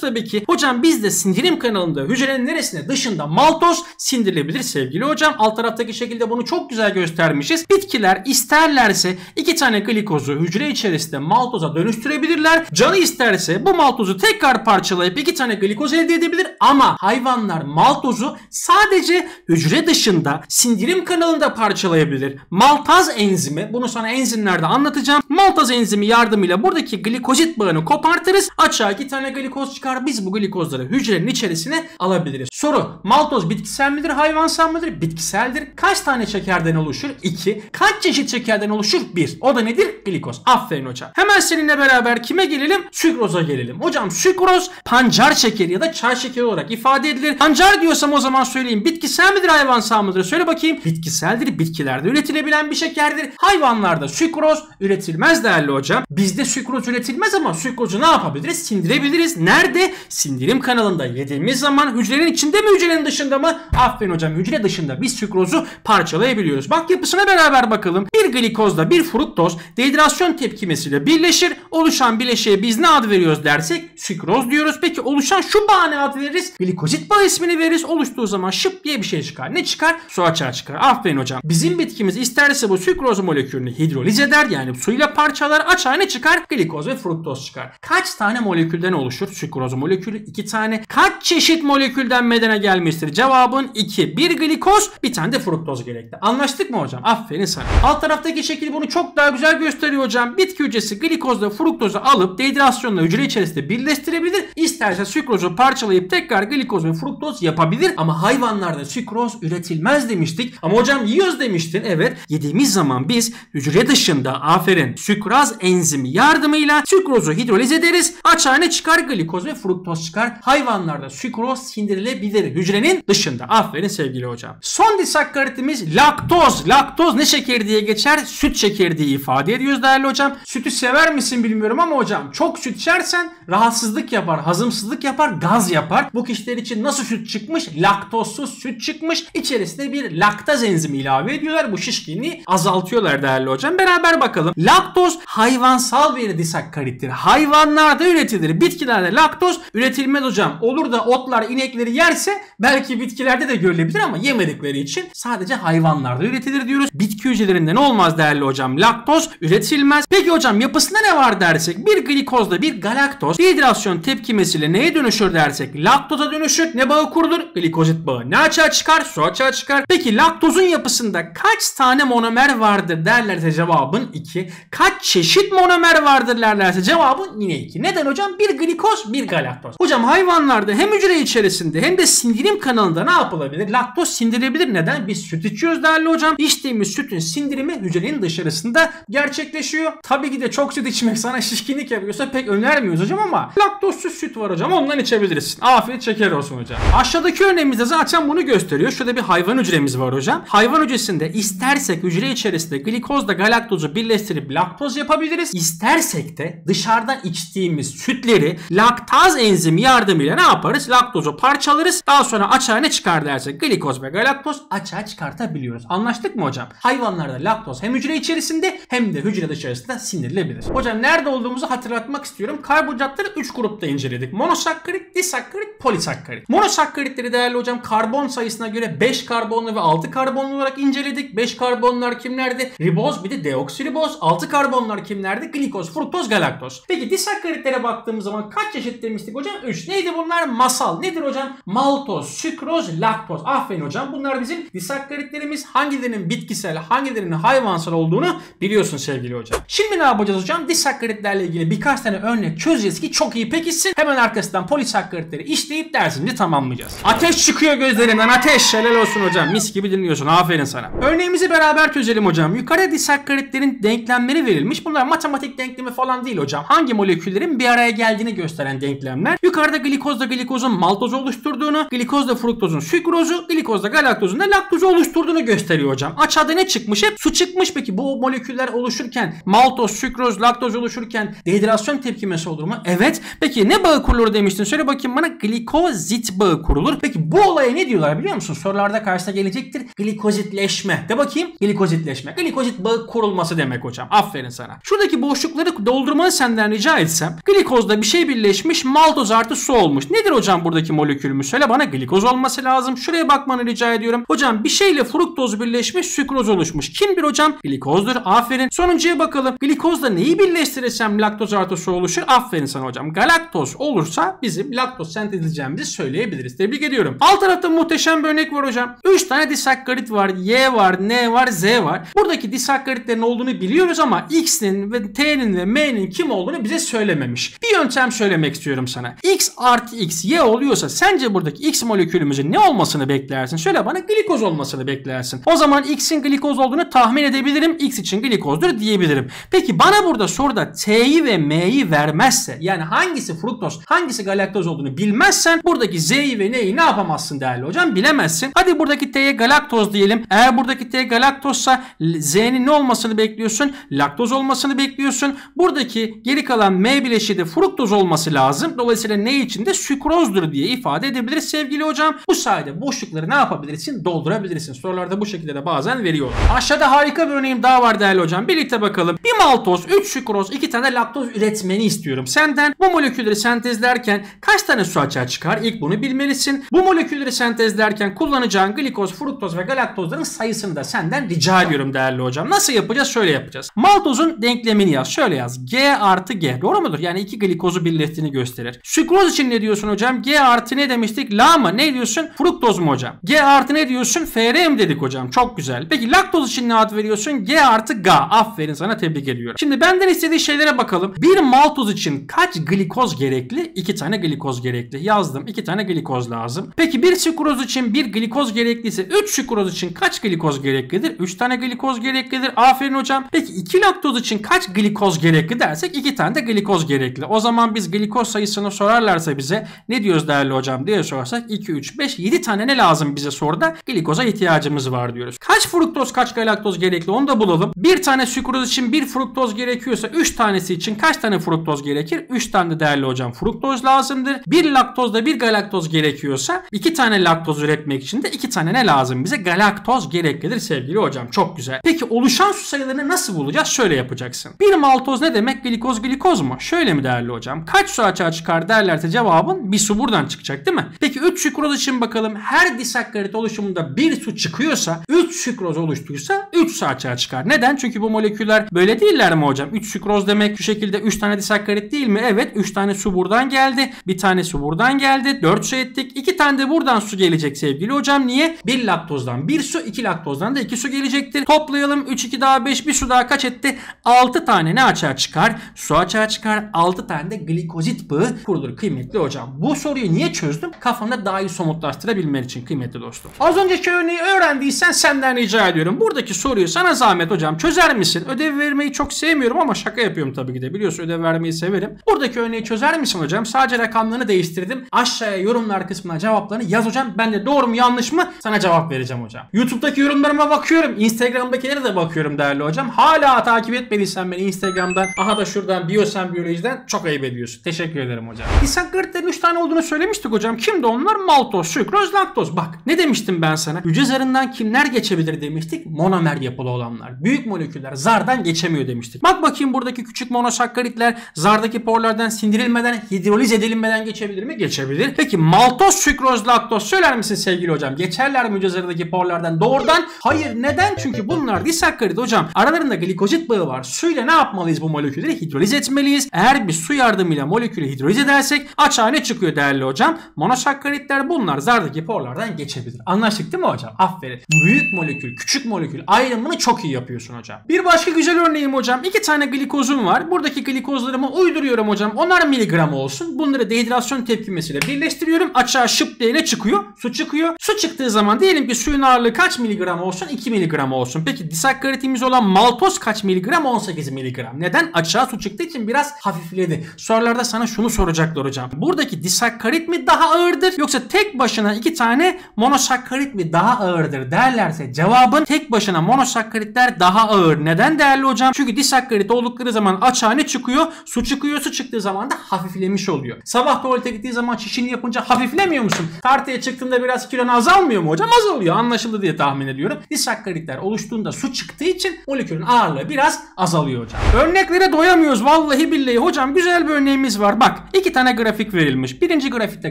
tabii ki. Hocam bizde sindirim kanalında hücrenin neresine dışında maltoz sindirilebilir sevgili hocam. Alt taraftaki şekilde bunu çok güzel göstermişiz. Bitkiler isterlerse iki tane glikozu hücre içerisinde maltoza dönüştürebilirler. Canı isterse bu maltozu tekrar parçalayıp iki tane glikoz elde edebilir. Ama hayvanlar maltozu sadece hücre dışında sindirim kanalında parçalayabilir. Maltaz enzimi, bunu sana enzimlerde anlatacağım. Maltaz enzimi yardımıyla buradaki glikozit bağını kopartırız. Açığa iki tane glikoz çıkar. Biz bu glikozları hücrenin içerisine alabiliriz. Soru: maltoz bitkisel midir, hayvansal mıdır? Bitkiseldir. Kaç tane şekerden oluşur? iki. Kaç çeşit şekerden oluşur? bir. O da nedir? Glikoz. Aferin hocam. Hemen seninle beraber kime gelelim? Sükroza gelelim. Hocam sükroz pancar şekeri ya da çay şekeri olarak ifade edilir. Pancar diyorsam o zaman söyleyeyim. Bitkisel midir, hayvansal mıdır? Söyle bakayım. Bitkiseldir. Bitkilerde üretilebilen bir şekerdir. Hayvanlarda sükroz üretilmez değerli hocam. Bizde sükroz üretilmez ama sükrozu ne yapabiliriz? Sindirebiliriz. Nerede? Sindirim kanalında yediğimiz zaman hücrenin içinde mi, hücrenin dışında mı? Aferin hocam. Hücre dışında biz sükrozu parçalayabiliyoruz. Bak yapısına beraber bakalım. Bir glikozla bir fruktoz dehidrasyon tepkimesiyle birleşir. Oluşan bileşeye biz ne ad veriyoruz dersek? Sükroz diyoruz. Peki oluşan şu bağı ne ad veririz? Glikozit bağı ismini veririz. Oluştuğu zaman şıp diye bir şey çıkar. Ne çıkar? Su açığa çıkar. Aferin hocam. Bizim bitkimiz isterse bu sükroz molekülünü hidroliz eder. Yani suyla parçalar. Açığa ne çıkar? Glikoz ve fruktoz çıkar. Kaç tane molekülden oluşur? Sükroz molekülü iki tane. Kaç çeşit molekülden meydana gelmiştir? Cevabın iki. Bir glikoz, bir tane de fruktoz gerekli. Anlaştık mı hocam? Aferin sana. Alt taraftaki şekil bunu çok daha güzel gösteriyor hocam. Bitki hücresi glikozla fruktozu alıp dehidrasyonla hücre içerisinde birleştirebilir. İsterse sükrozu parçalayıp tekrar glikoz ve fruktoz yapabilir. Ama hayvanlarda sükroz üretilmez demiştik. Ama hocam yiyoruz demiştin. Evet. Yediğimiz zaman biz hücre dışında, aferin, sükraz enzimi yardımıyla sükrozu hidroliz ederiz. Açığa çıkar? Glikoz ve fruktoz çıkar. Hayvanlarda sükroz sindirilebilir hücrenin dışında. Aferin sevgili hocam. Son disakkaritimiz laktoz. Laktoz ne şekeri diye geçer? Süt şekeri diye ifade ediyoruz değerli hocam. Sütü sever misin bilmiyorum ama hocam çok süt içersen rahatsızlık yapar, hazımsızlık yapar, gaz yapar. Bu kişiler için nasıl süt çıkmış? Laktozsuz süt çıkmış. İçerisine bir laktaz enzimi ilave ediyorlar. Bu şişkinliği azaltıyorlar değerli hocam. Beraber bakalım. Laktoz hayvansal bir disakkarittir. Hayvanlarda üretilir. Bitkilerde laktoz üretilmez hocam. Olur da otlar inekleri yerse belki bitkilerde de görülebilir ama yemedikleri için sadece hayvanlarda üretilir diyoruz. Bitki hücrelerinden olmaz değerli hocam. Laktoz üretilmez. Peki hocam yapısında ne var dersek? Bir glikozla bir galaktoz dehidrasyon tepkimesiyle neye dönüşür dersek? Laktoza dönüşür. Ne bağı kurulur? Glikozit bağı. Ne açığa çıkar? Su açığa çıkar. Peki laktozun yapısında kaç tane monomer vardır derlerse cevabın iki. Kaç çeşit monomer vardır derlerse cevabın yine iki. Neden hocam? Bir glikoz, bir galaktoz. Hocam hayvanlarda hem hücre içerisinde hem de sindirim kanalında ne yapılabilir? Laktoz sindirilebilir. Neden? Biz süt içiyoruz değerli hocam. İçtiğimiz sütün sindirimi hücrenin dışarısında gerçekleşiyor. Tabii ki de çok süt içmek sana şişkinlik yapıyorsa pek önermiyoruz hocam ama laktozsuz süt var hocam. Ondan içebilirsin. Afiyet şeker olsun hocam. Aşağıdaki örneğimizde zaten bunu gösteriyor. Şurada bir hayvan hücremiz var hocam. Hayvan hücresinde istersek hücre içerisinde glikozla galaktozu birleştirip laktoz yapabiliriz. İstersek de dışarıdan içtiğimiz sütleri laktaz enzimi yardımıyla ne yaparız? Laktozu parçalarız. Daha sonra açığa ne çıkar dersek? Glikoz ve galaktoz açığa çıkartabiliyoruz. Anlaştık mı hocam? Hayvanlarda laktoz hem hücre içerisinde hem de hücre dışarısında sindirilebilir. Hocam nerede olduğumuzu hatırlatmak istiyorum. Karbonhidratları üç grupta inceledik. Monosakkarit, disakkarit, polisakkarit. Monosakkaritleri değerli hocam karbon sayısına göre beş karbonlu ve altı karbonlu olarak inceledik. beş karbonlar kimlerdi? Riboz, bir de deoksiriboz. altı karbonlar kimlerdi? Glikoz, fruktoz, galaktoz. Peki disakkaritlere baktığımız zaman kaç çeşit demiştik hocam? üç. Neydi bunlar? Masal. Nedir hocam? Maltoz, sükroz, laktoz. Aferin hocam. Bunlar bizim disakkaritlerimiz. Hangilerinin bitkisel, hangilerinin hayvansal olduğunu biliyorsun sevgili hocam. Şimdi ne yapacağız hocam? Disakkaritlerle ilgili birkaç tane örnek çözeceğiz ki çok iyi pekişsin. Hemen arkasından polisakkaritleri işleyip dersimizi tamamlayacağız. Ateş çıkıyor gözlerinden. Ateş. Helal olsun hocam. Mis gibi dinliyorsun. Aferin sana. Örneğimizi beraber çözelim hocam. Yukarıda disakkaritlerin denklemleri verilmiş. Bunlar matematik denklemi falan değil hocam. Hangi moleküllerin bir araya geldiğini gösteren denklemler. Yukarıda glikozla glikozun maltozu oluşturduğunu, glikozla fruktozun sükrozu, glikozla galaktozun da laktozu oluşturduğunu gösteriyor hocam. Açığa ne çıkmış? Hep su çıkmış. Peki bu moleküller oluşurken maltoz, sükroz, laktoz oluşurken dehidrasyon tepkimesi olur mu? Evet. Peki ne bağı kurulur demiştin? Söyle bakayım bana. Glikozit bağı kurulur. Peki bu olaya ne diyorlar biliyor musun? Sorularda karşına gelecektir. Glikozitleşme. De bakayım. Glikozitleşme. Glikozit bağı kurulması demek hocam. Aferin sana. Şuradaki boşlukları doldurmanı senden rica etsem, glikozda bir şey birleşmiş, maltoz artı su olmuş. Nedir hocam buradaki molekülümüz? Söyle bana, glikoz olması lazım. Şuraya bakmanı rica ediyorum. Hocam bir şeyle fruktoz birleşmiş, sükroz oluşmuş. Kimdir hocam? Glikozdur. Aferin. Sonuncuya bakalım. Glikozla neyi birleştirirsem laktoz artı su oluşur? Aferin sana hocam. Galaktoz olursa bizim laktoz sentezleyeceğimizi söyleyebiliriz. Tebrik ediyorum. Alt tarafta muhteşem bir örnek var hocam. üç tane disakkarit var. Y var, N var, Z var. Buradaki disakkaritlerin olduğunu biliyoruz ama X'nin ve T'nin ve M'nin kim olduğunu bize söylememiş. Bir yöntem söylemek istiyorum sana. X artı X, Y oluyorsa sence buradaki X molekülümüzün ne olmasını beklersin? Söyle bana, glikoz olmasını beklersin. O zaman X'in glikoz olduğunu tahmin edebilirim. X için glikozdur diyebilirim. Peki bana burada soruda T'yi ve M'yi vermezse, yani hangisi fruktoz, hangisi galaktoz olduğunu bilmezsen buradaki Z'yi ve N'yi ne yapamazsın değerli hocam? Bilemezsin. Hadi buradaki T'ye galaktoz diyelim. Eğer buradaki T galaktozsa Z'nin ne olmasını bekliyorsun? Laktoz olmasını bekliyorsun. Buradaki geri kalan M bileşiği de fruktoz olması lazım. Dolayısıyla ne için de sükrozdur diye ifade edebiliriz sevgili hocam. Bu sayede boşlukları ne yapabilirsin? Doldurabilirsin. Sorularda bu şekilde de bazen veriyor. Aşağıda harika bir örneğim daha var değerli hocam. Birlikte bakalım. Bir maltoz, üç sükroz, iki tane laktoz üretmeni istiyorum. Senden bu molekülleri sentezlerken kaç tane su açığa çıkar? İlk bunu bilmelisin. Bu molekülleri sentezlerken kullanacağın glikoz, fruktoz ve galaktozların sayısını da senden rica ediyorum değerli hocam. Nasıl yapacağız? Şöyle yapacağız. Maltozun denklemini yaz. Şöyle yaz. G artı G. Doğru mudur? Yani iki glikozu birleştiğini gösterir. Sükroz için ne diyorsun hocam? G artı ne demiştik? La mı? Ne diyorsun? Fruktoz mu hocam? G artı ne diyorsun? F R mi dedik hocam? Çok güzel. Peki laktoz için ne ad veriyorsun? G artı G. Aferin sana, tebrik ediyorum. Şimdi benden istediği şeylere bakalım. Bir maltoz için kaç glikoz gerekli? iki tane glikoz gerekli. Yazdım. iki tane glikoz lazım. Peki bir sükroz için bir glikoz gerekliyse üç sükroz için kaç glikoz gereklidir? üç tane glikoz gereklidir. Aferin hocam. Peki iki laktoz için kaç glikoz gerekli dersek iki tane de glikoz gerekli. O zaman biz glikoz sayısını sorarlarsa bize ne diyoruz değerli hocam diye sorarsak iki, üç, beş, yedi tane ne lazım bize soruda? Glikoza ihtiyacımız var diyoruz. Kaç fruktoz, kaç galaktoz gerekli onu da bulalım. bir tane sükroz için bir fruktoz gerekiyorsa üç tanesi için kaç tane fruktoz gerekir? üç tane de değerli hocam fruktoz lazımdır. bir laktozda bir galaktoz gerekiyorsa iki tane laktoz üretmek için de iki tane ne lazım bize? Galaktoz gereklidir sevgili hocam. Çok güzel. Peki oluşan su sayılarını nasıl bulacağız? Şöyle yapacaksın. Bir maltoz ne demek? Glikoz glikoz mu? Şöyle mi değerli hocam? Kaç su açığa çıkar derlerse cevabın bir su buradan çıkacak değil mi? Peki üç sükroz için bakalım. Her disakkarit oluşumunda bir su çıkıyorsa, üç sükroz oluştuysa üç su açığa çıkar. Neden? Çünkü bu moleküller böyle değiller mi hocam? üç sükroz demek şu şekilde üç tane disakkarit değil mi? Evet, üç tane su buradan geldi. bir tane su buradan geldi. dört su ettik. iki tane de buradan su gelecek sevgili hocam. Niye? bir laktozdan bir su, iki laktozdan da iki su gelecektir. Toplayalım. üç, iki daha beş, bir su daha kaç etti? altı tane ne açığa çıkar? Su açığa çıkar. altı tane de glikozit bağı kurulur kıymetli hocam. Bu soruyu niye çözdüm? Kafamda daha iyi somutlaştırabilmen için kıymetli dostum. Az önceki örneği öğrendiysen senden rica ediyorum. Buradaki soruyu sana zahmet hocam çözer misin? Ödev vermeyi çok sevmiyorum ama şaka yapıyorum tabii ki de. Biliyorsun ödev vermeyi severim. Buradaki örneği çözer misin hocam? Sadece rakamlarını değiştirdim. Aşağıya yorumlar kısmına cevaplarını yaz hocam. Ben de doğru mu yanlış mı sana cevap vereceğim hocam. YouTube'daki yorumlarıma bakıyorum. Instagram'dakilere de bakıyorum değerli hocam. Hala takip etmediysen beni Instagram'dan, aha da şuradan Biosem Biyoloji'den çok ayıp ediyorsun. Teşekkür ederim hocam. Disakkaritlerin üç tane olduğunu söylemiştik hocam. Kimdi onlar? Maltoz, sükroz, laktoz. Bak ne demiştim ben sana? Hücre zarından kimler geçebilir demiştik? Monomer yapılı olanlar. Büyük moleküller zardan geçemiyor demiştik. Bak bakayım buradaki küçük monosakkaritler zardaki porlardan sindirilmeden, hidroliz edilmeden geçebilir mi? Geçebilir. Peki maltoz, sükroz, laktoz söyler misin sevgili hocam? Geçerler mi hücre zarındaki porlardan doğrudan? Hayır. Neden? Çünkü bunlar disakkarit hocam. Aralarında glikozit bağı var. Suyla ne yapmalıyız bu molekülleri? Hidroliz etmeliyiz. Eğer bir su yardımıyla molekülü hidroliz edersek açığa ne çıkıyor değerli hocam? Monosakkaritler, bunlar zardaki porlardan geçebilir. Anlaştık değil mi hocam? Aferin. Büyük molekül, küçük molekül ayrımını çok iyi yapıyorsun hocam. Bir başka güzel örneğim hocam. İki tane glikozum var. Buradaki glikozlarımı uyduruyorum hocam. Onar miligram olsun. Bunları dehidrasyon tepkimesiyle birleştiriyorum. Açığa şıp diye ne çıkıyor? Su çıkıyor. Su çıktığı zaman diyelim ki suyun ağırlığı kaç miligram olsun? iki miligram olsun. Peki disakkaritimiz olan maltoz kaç miligram? on sekiz miligram. Neden? Açığa su çıktığı için biraz hafifledi. Sorularda sana şunu soracaklar hocam. Buradaki disakkarit mi daha ağırdır yoksa tek başına iki tane monosakkarit mi daha ağırdır derlerse cevabın tek başına monosakkaritler daha ağır. Neden değerli hocam? Çünkü disakkarit oldukları zaman açığa ne çıkıyor? Su çıkıyor. Su çıktığı zaman da hafiflemiş oluyor. Sabah tuvalete gittiği zaman çişini yapınca hafiflemiyor musun? Tartıya çıktığında biraz kilon azalmıyor mu hocam? Azalıyor. Anlaşıldı diye tahmin ediyorum. Disakkaritler oluştuğunda su çıktığı için molekülün ağırlığı biraz azalıyor. azalıyor hocam. Örneklere doyamıyoruz vallahi billahi. Hocam güzel bir örneğimiz var. Bak iki tane grafik verilmiş. Birinci grafikte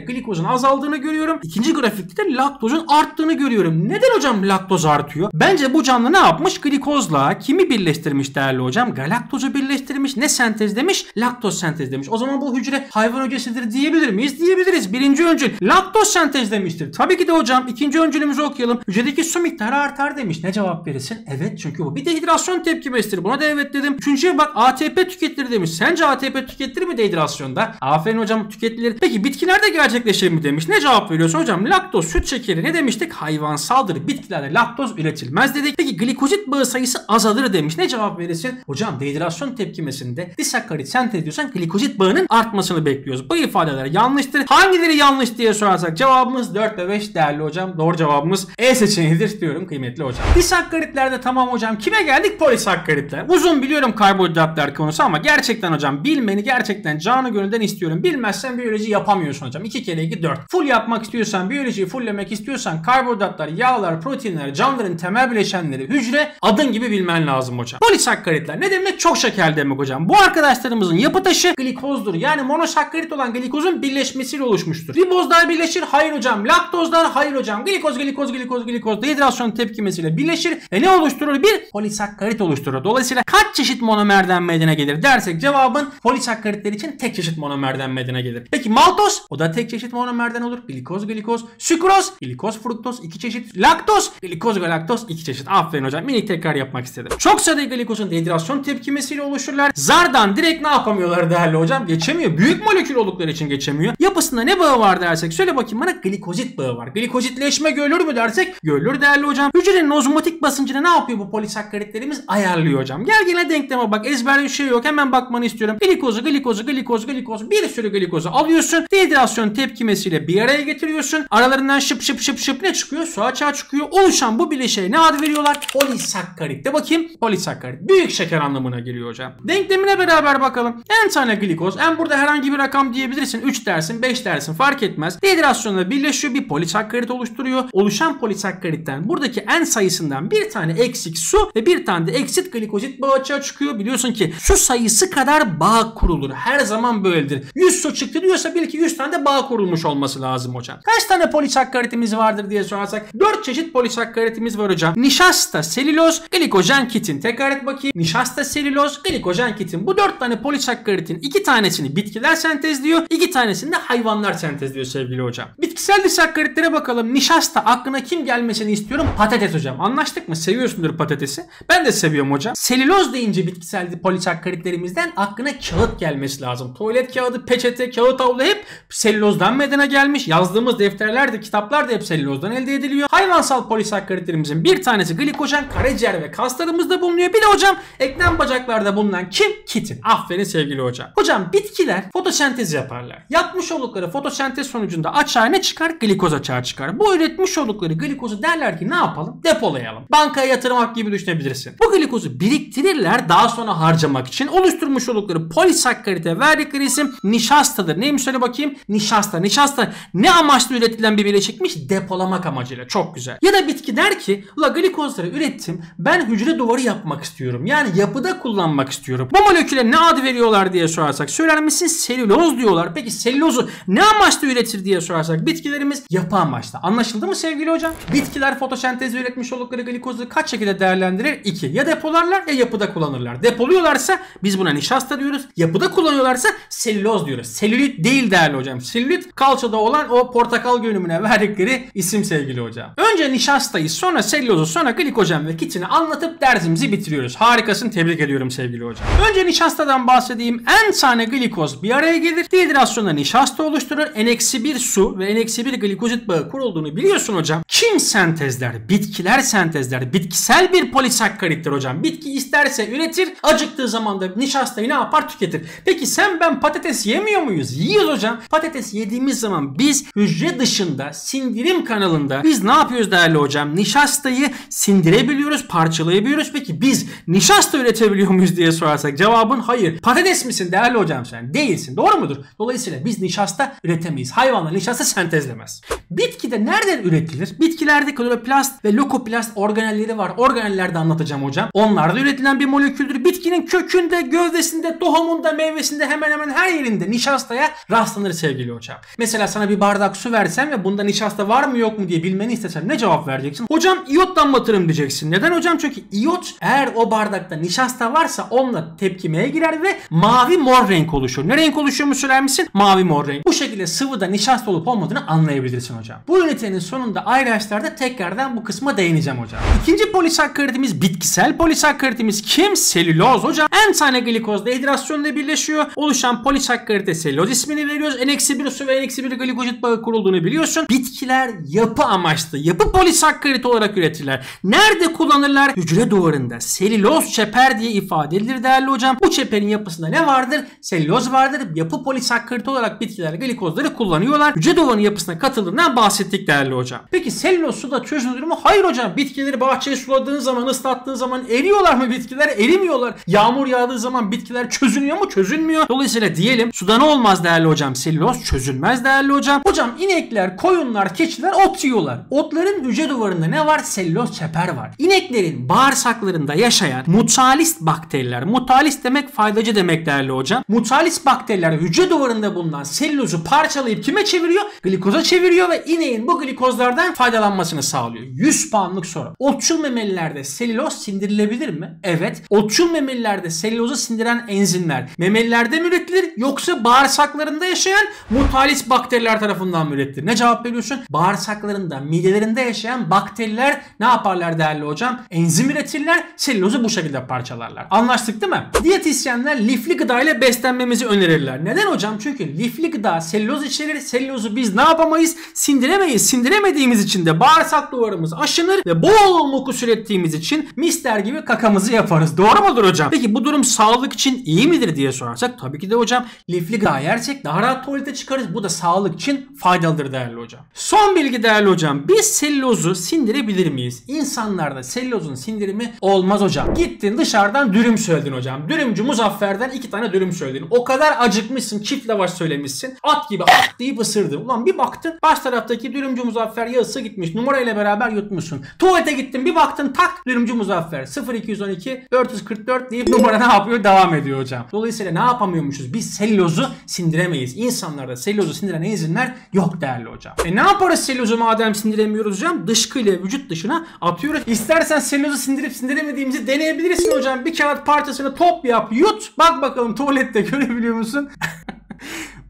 glikozun azaldığını görüyorum. İkinci grafikte de laktozun arttığını görüyorum. Neden hocam laktoz artıyor? Bence bu canlı ne yapmış? Glikozla kimi birleştirmiş değerli hocam? Galaktozu birleştirmiş. Ne sentezlemiş? Laktoz sentezlemiş. O zaman bu hücre hayvan hücresidir diyebilir miyiz? Diyebiliriz. Birinci öncül laktoz sentezlemiştir. Tabii ki de hocam. İkinci öncülümüzü okuyalım. Hücredeki su miktarı artar demiş. Ne cevap verirsin? Evet, çünkü bu bir dehidrasyon tepkimesidir. Buna da evet dedim. Üçüncüye bak, A T P tüketilir demiş. Sence A T P tüketilir mi dehidrasyonda? Aferin hocam, tüketilir. Peki bitkilerde gerçekleşir mi demiş. Ne cevap veriyorsun hocam? Laktoz süt şekeri ne demiştik? Hayvansaldır. Bitkilerde laktoz üretilmez dedik. Peki glikozit bağı sayısı azalır demiş. Ne cevap verirsin? Hocam dehidrasyon tepkimesinde disakkarit sentezliyorsan glikozit bağının artmasını bekliyoruz. Bu ifadeler yanlıştır. Hangileri yanlış diye sorarsak cevabımız dört ve beş değerli hocam. Doğru cevabımız E seçeneğidir diyorum kıymetli hocam. Disakkarit'lerde tamam hocam. Kime geldik? Polisakkaritler. Uzun biliyorum karbonhidratlar konusu ama gerçekten hocam bilmeni gerçekten canı gönülden istiyorum. Bilmezsen biyoloji yapamıyorsun hocam. iki kere iki dört. Full yapmak istiyorsan, biyolojiyi fulllemek istiyorsan karbonhidratlar, yağlar, proteinler, canlıların temel bileşenleri, hücre adın gibi bilmen lazım hocam. Polisakkaritler ne demek? Çok şeker demek hocam. Bu arkadaşlarımızın yapı taşı glikozdur. Yani monosakkarit olan glikozun birleşmesiyle oluşmuştur. Ribozlar birleşir. Hayır hocam. Laktozlar hayır hocam. Glikoz, glikoz, glikoz, glikoz dehidrasyon tepkimesiyle birleşir ve ne oluşturur? Bir polisakkarit oluşturur. Dolayısıyla kaç çeşit monomerden meydana gelir dersek cevabın polisakkaritler için tek çeşit monomerden meydana gelir. Peki maltoz? O da tek çeşit monomerden olur. Glikoz, glikoz, sükroz, glikoz, fruktoz iki çeşit. Laktoz, glikoz, galaktoz iki çeşit. Aferin hocam. Minik tekrar yapmak istedim. Çok sade glikozun dehidrasyon tepkimesiyle oluşurlar. Zardan direkt ne yapamıyorlar değerli hocam? Geçemiyor. Büyük molekül oldukları için geçemiyor. Yapısında ne bağı var dersek söyle bakayım bana, glikozit bağı var. Glikozitleşme görülür mü dersek görülür değerli hocam. Hücrenin ozmotik basıncını ne yapıyor bu polisakkaritlerimiz? Ayarlıyor hocam. Gel gene denkleme bak. Ezber bir şey yok. Hemen bakmanı istiyorum. Glikozu, glikozu, glikozu, glikozu. Bir sürü glikozu alıyorsun. Dehidrasyon tepkimesiyle bir araya getiriyorsun. Aralarından şıp şıp şıp şıp ne çıkıyor? Su açığa çıkıyor. Oluşan bu bileşeye ne ad veriyorlar? Polisakkarit. De bakayım. Polisakkarit. Büyük şeker anlamına geliyor hocam. Denklemine beraber bakalım. En tane glikoz. En burada herhangi bir rakam diyebilirsin. üç dersin, beş dersin. Fark etmez. Dehidrasyonla birleşiyor. Bir polisakkarit oluşturuyor. Oluşan polisakkaritten buradaki en sayısından bir tane eksik su ve bir tane de eksit glikozit bağı açığa çıkıyor. Biliyorsun ki su sayısı kadar bağ kurulur. Her zaman böyledir. yüz su çıktı diyorsa bil ki yüz tane de bağ kurulmuş olması lazım hocam. Kaç tane polisakkaritimiz vardır diye sorarsak dört çeşit polisakkaritimiz var hocam. Nişasta, selüloz, glikojen, kitin. Tekrar et bakayım. Nişasta, selüloz, glikojen, kitin. Bu dört tane polisakkaritin iki tanesini bitkiler sentezliyor. iki tanesini de hayvanlar sentezliyor sevgili hocam. Bitkisel disakkaritlere bakalım. Nişasta aklına kim gelmesini istiyorum? Patates hocam. Anlaştık mı? Seviyorsundur patatesi. Ben de seviyorum hocam. Selüloz deyince bitkisel polisakkaritlerimizden aklına kağıt gelmesi lazım. Tuvalet kağıdı, peçete, kağıt havlu hep selülozdan meydana gelmiş. Yazdığımız defterler de, kitaplar da hep selülozdan elde ediliyor. Hayvansal polisakkaritlerimizin bir tanesi glikojen, karaciğer ve kaslarımızda bulunuyor. Bir de hocam eklem bacaklarda bulunan kim? Kitin. Aferin sevgili hocam. Hocam bitkiler fotosentez yaparlar. Yapmış oldukları fotosentez sonucunda açığa ne çıkar? Glikoz açığa çıkar. Bu üretmiş oldukları glikozu derler ki ne yapalım? Depolayalım. Bankaya yatırmak gibi düşünebilirsin. Bu glikozu biriktirirler daha sonra harcamak için. Oluşturmuş oldukları polisakkarite verdikleri isim nişastadır. Neymiş söyle bakayım? Nişasta. Nişasta ne amaçla üretilen bir bileşikmiş? Depolamak amacıyla. Çok güzel. Ya da bitki der ki la glikozları ürettim. Ben hücre duvarı yapmak istiyorum. Yani yapıda kullanmak istiyorum. Bu moleküle ne ad veriyorlar diye sorarsak söyler misin? Selüloz diyorlar. Peki selülozu ne amaçla üretir diye sorarsak bitkilerimiz yapı amaçlı. Anlaşıldı mı sevgili hocam? Bitkiler fotosentezle üretmiş oldukları glikozu kaç şekilde değerlendirir? iki. Ya depolarlar ya yapıda kullanırlar. Depoluyorlarsa biz buna nişasta diyoruz. Yapıda kullanıyorlarsa selüloz diyoruz. Selülit değil değerli hocam. Selülit kalçada olan o portakal görünümüne verdikleri isim sevgili hocam. Önce nişastayı, sonra selülozu, sonra glikojen ve kitini anlatıp dersimizi bitiriyoruz. Harikasın, tebrik ediyorum sevgili hocam. Önce nişastadan bahsedeyim. En tane glikoz bir araya gelir. Dehidrasyonla nişasta oluşturur. en eksi bir su ve en eksi bir glikozit bağı kurulduğunu biliyorsun hocam. Kim sentezler? Bitkiler sentezler. Bitkisel bir polisakkarittir hocam. Bitki isterse üretir. Acıktığı zaman da nişastayı ne yapar? Tüketir. Peki sen ben patates yemiyor muyuz? Yiyoruz hocam. Patates yediğimiz zaman biz hücre dışında sindirim kanalında biz ne yapıyoruz değerli hocam? Nişastayı sindirebiliyoruz, parçalayabiliyoruz. Peki biz nişasta üretebiliyor muyuz diye sorarsak cevabın hayır. Patates misin değerli hocam sen? Değilsin. Doğru mudur? Dolayısıyla biz nişasta üretemeyiz. Hayvanlar nişasta sentezlemez. Bitkide nereden üretilir? Bitkilerde kloroplast ve lokoplast organelleri var. Organelleri de anlatacağım hocam. Onlar da üretilen bir moleküldür. Bitkinin kökünde, gövdesinde, tohumunda, meyvesinde, hemen hemen her yerinde nişastaya rastlanır sevgili hocam. Mesela sana bir bardak su versem ve bunda nişasta var mı yok mu diye bilmeni istesem ne cevap vereceksin? Hocam iyottan batırım diyeceksin. Neden hocam? Çünkü iyot eğer o bardakta nişasta varsa onunla tepkimeye girer ve mavi mor renk oluşur. Ne renk oluşuyor mu söyler misin? Mavi mor renk. Bu şekilde sıvıda nişasta olup olmadığını anlayabilirsin hocam. Bu ünitenin sonunda ayrı derslerde tekrardan bu kısma değineceğim hocam. İkinci polisakkaritimiz bitkisel polisakkaritimiz kim? Selüloz hocam. En tane glikozda hidrasyonla birleşiyor. Oluşan polisakkarite selüloz ismini veriyoruz. en eksi bir su ve en eksi bir glikozit bağı kurulduğunu biliyorsun. Bitkiler yapı amaçlı yapı polisakkarit olarak üretirler. Nerede kullanırlar? Hücre duvarında. Selüloz çeper diye ifade edilir değerli hocam. Bu çeperin yapısında ne vardır? Selüloz vardır. Yapı polisakkarit olarak bitkiler glikozları kullanıyorlar. Hücre duvarının yapısına katıldığından bahsettik değerli hocam. Peki selüloz suda çözünür mü? Hayır hocam. Bitkileri bahçeye suladığın zaman, ıslattığın zaman eriyorlar mı bitkiler? Erimiyorlar. Yağmur yağdığı zaman bitkiler çözünüyor mu? Çözünmüyor. Dolayısıyla diyelim suda ne olmaz değerli hocam? Selüloz çözünmez değerli hocam. Hocam inekler, koyunlar, keçiler ot yiyorlar. Otların hücre duvarında ne var? Selüloz çeper var. İneklerin bağırsaklarında yaşayan mutalist bakteriler, mutalist demek faydacı demek değerli hocam. Mutalist bakteriler hücre duvarında bulunan selülozu parçalayıp kime çeviriyor? Glikoza çeviriyor ve ineğin bu glikozlardan faydalanmasını sağlıyor. yüz puanlık soru. Otçul memelilerde selüloz sindirilebilir mi? Evet. Otçul memelilerde selülozu sindiren enzimler memelilerde mi üretilir yoksa bağırsaklarında yaşayan mutalist bakteriler tarafından mı üretilir? Ne cevap veriyorsun? Bağırsaklarında, midelerinde yaşayan bakteriler ne yaparlar değerli hocam? Enzim üretirler. Selülozu bu şekilde parçalarlar. Anlaştık değil mi? Diyetisyenler lifli gıda ile beslenmemizi önerirler. Neden hocam? Çünkü lifli gıda selüloz içerir. Selülozu biz ne yapamayız? Sindiremeyiz. Sindiremediğimiz için de bağırsak duvarımız aşınır ve bol mukus ürettiğimiz için mister gibi kakamızı yaparız. Doğru mudur hocam? Peki bu durum sağlık için iyi midir diye sorarsak tabii ki de hocam lifli gıda yersek daha rahat tuvalete çıkarız. Bu da sağlık için faydalıdır değerli hocam. Son bilgi değerli hocam. Biz selülozu sindirebilir miyiz? İnsan İnsanlarda selülozun sindirimi olmaz hocam. Gittin dışarıdan dürüm söyledin hocam. Dürümcü Muzaffer'den iki tane dürüm söyledin. O kadar acıkmışsın, çift lavaş söylemişsin. At gibi at deyip ısırdın. Ulan bir baktın baş taraftaki dürümcü Muzaffer yağısı gitmiş. Numarayla beraber yutmuşsun. Tuvalete gittin bir baktın tak dürümcü Muzaffer sıfır iki yüz on iki dört yüz kırk dört deyip numara ne yapıyor? Devam ediyor hocam. Dolayısıyla ne yapamıyormuşuz? Biz selülozu sindiremeyiz. İnsanlarda selülozu sindiren enzimler yok değerli hocam. E ne yaparız selülozu madem sindiremiyoruz hocam? Dışkıyla vücut dışına atıyoruz. İstersen selülozu sindirip sindiremediğimizi deneyebilirsin hocam. Bir kağıt parçasını top yap, yut. Bak bakalım tuvalette görebiliyor musun?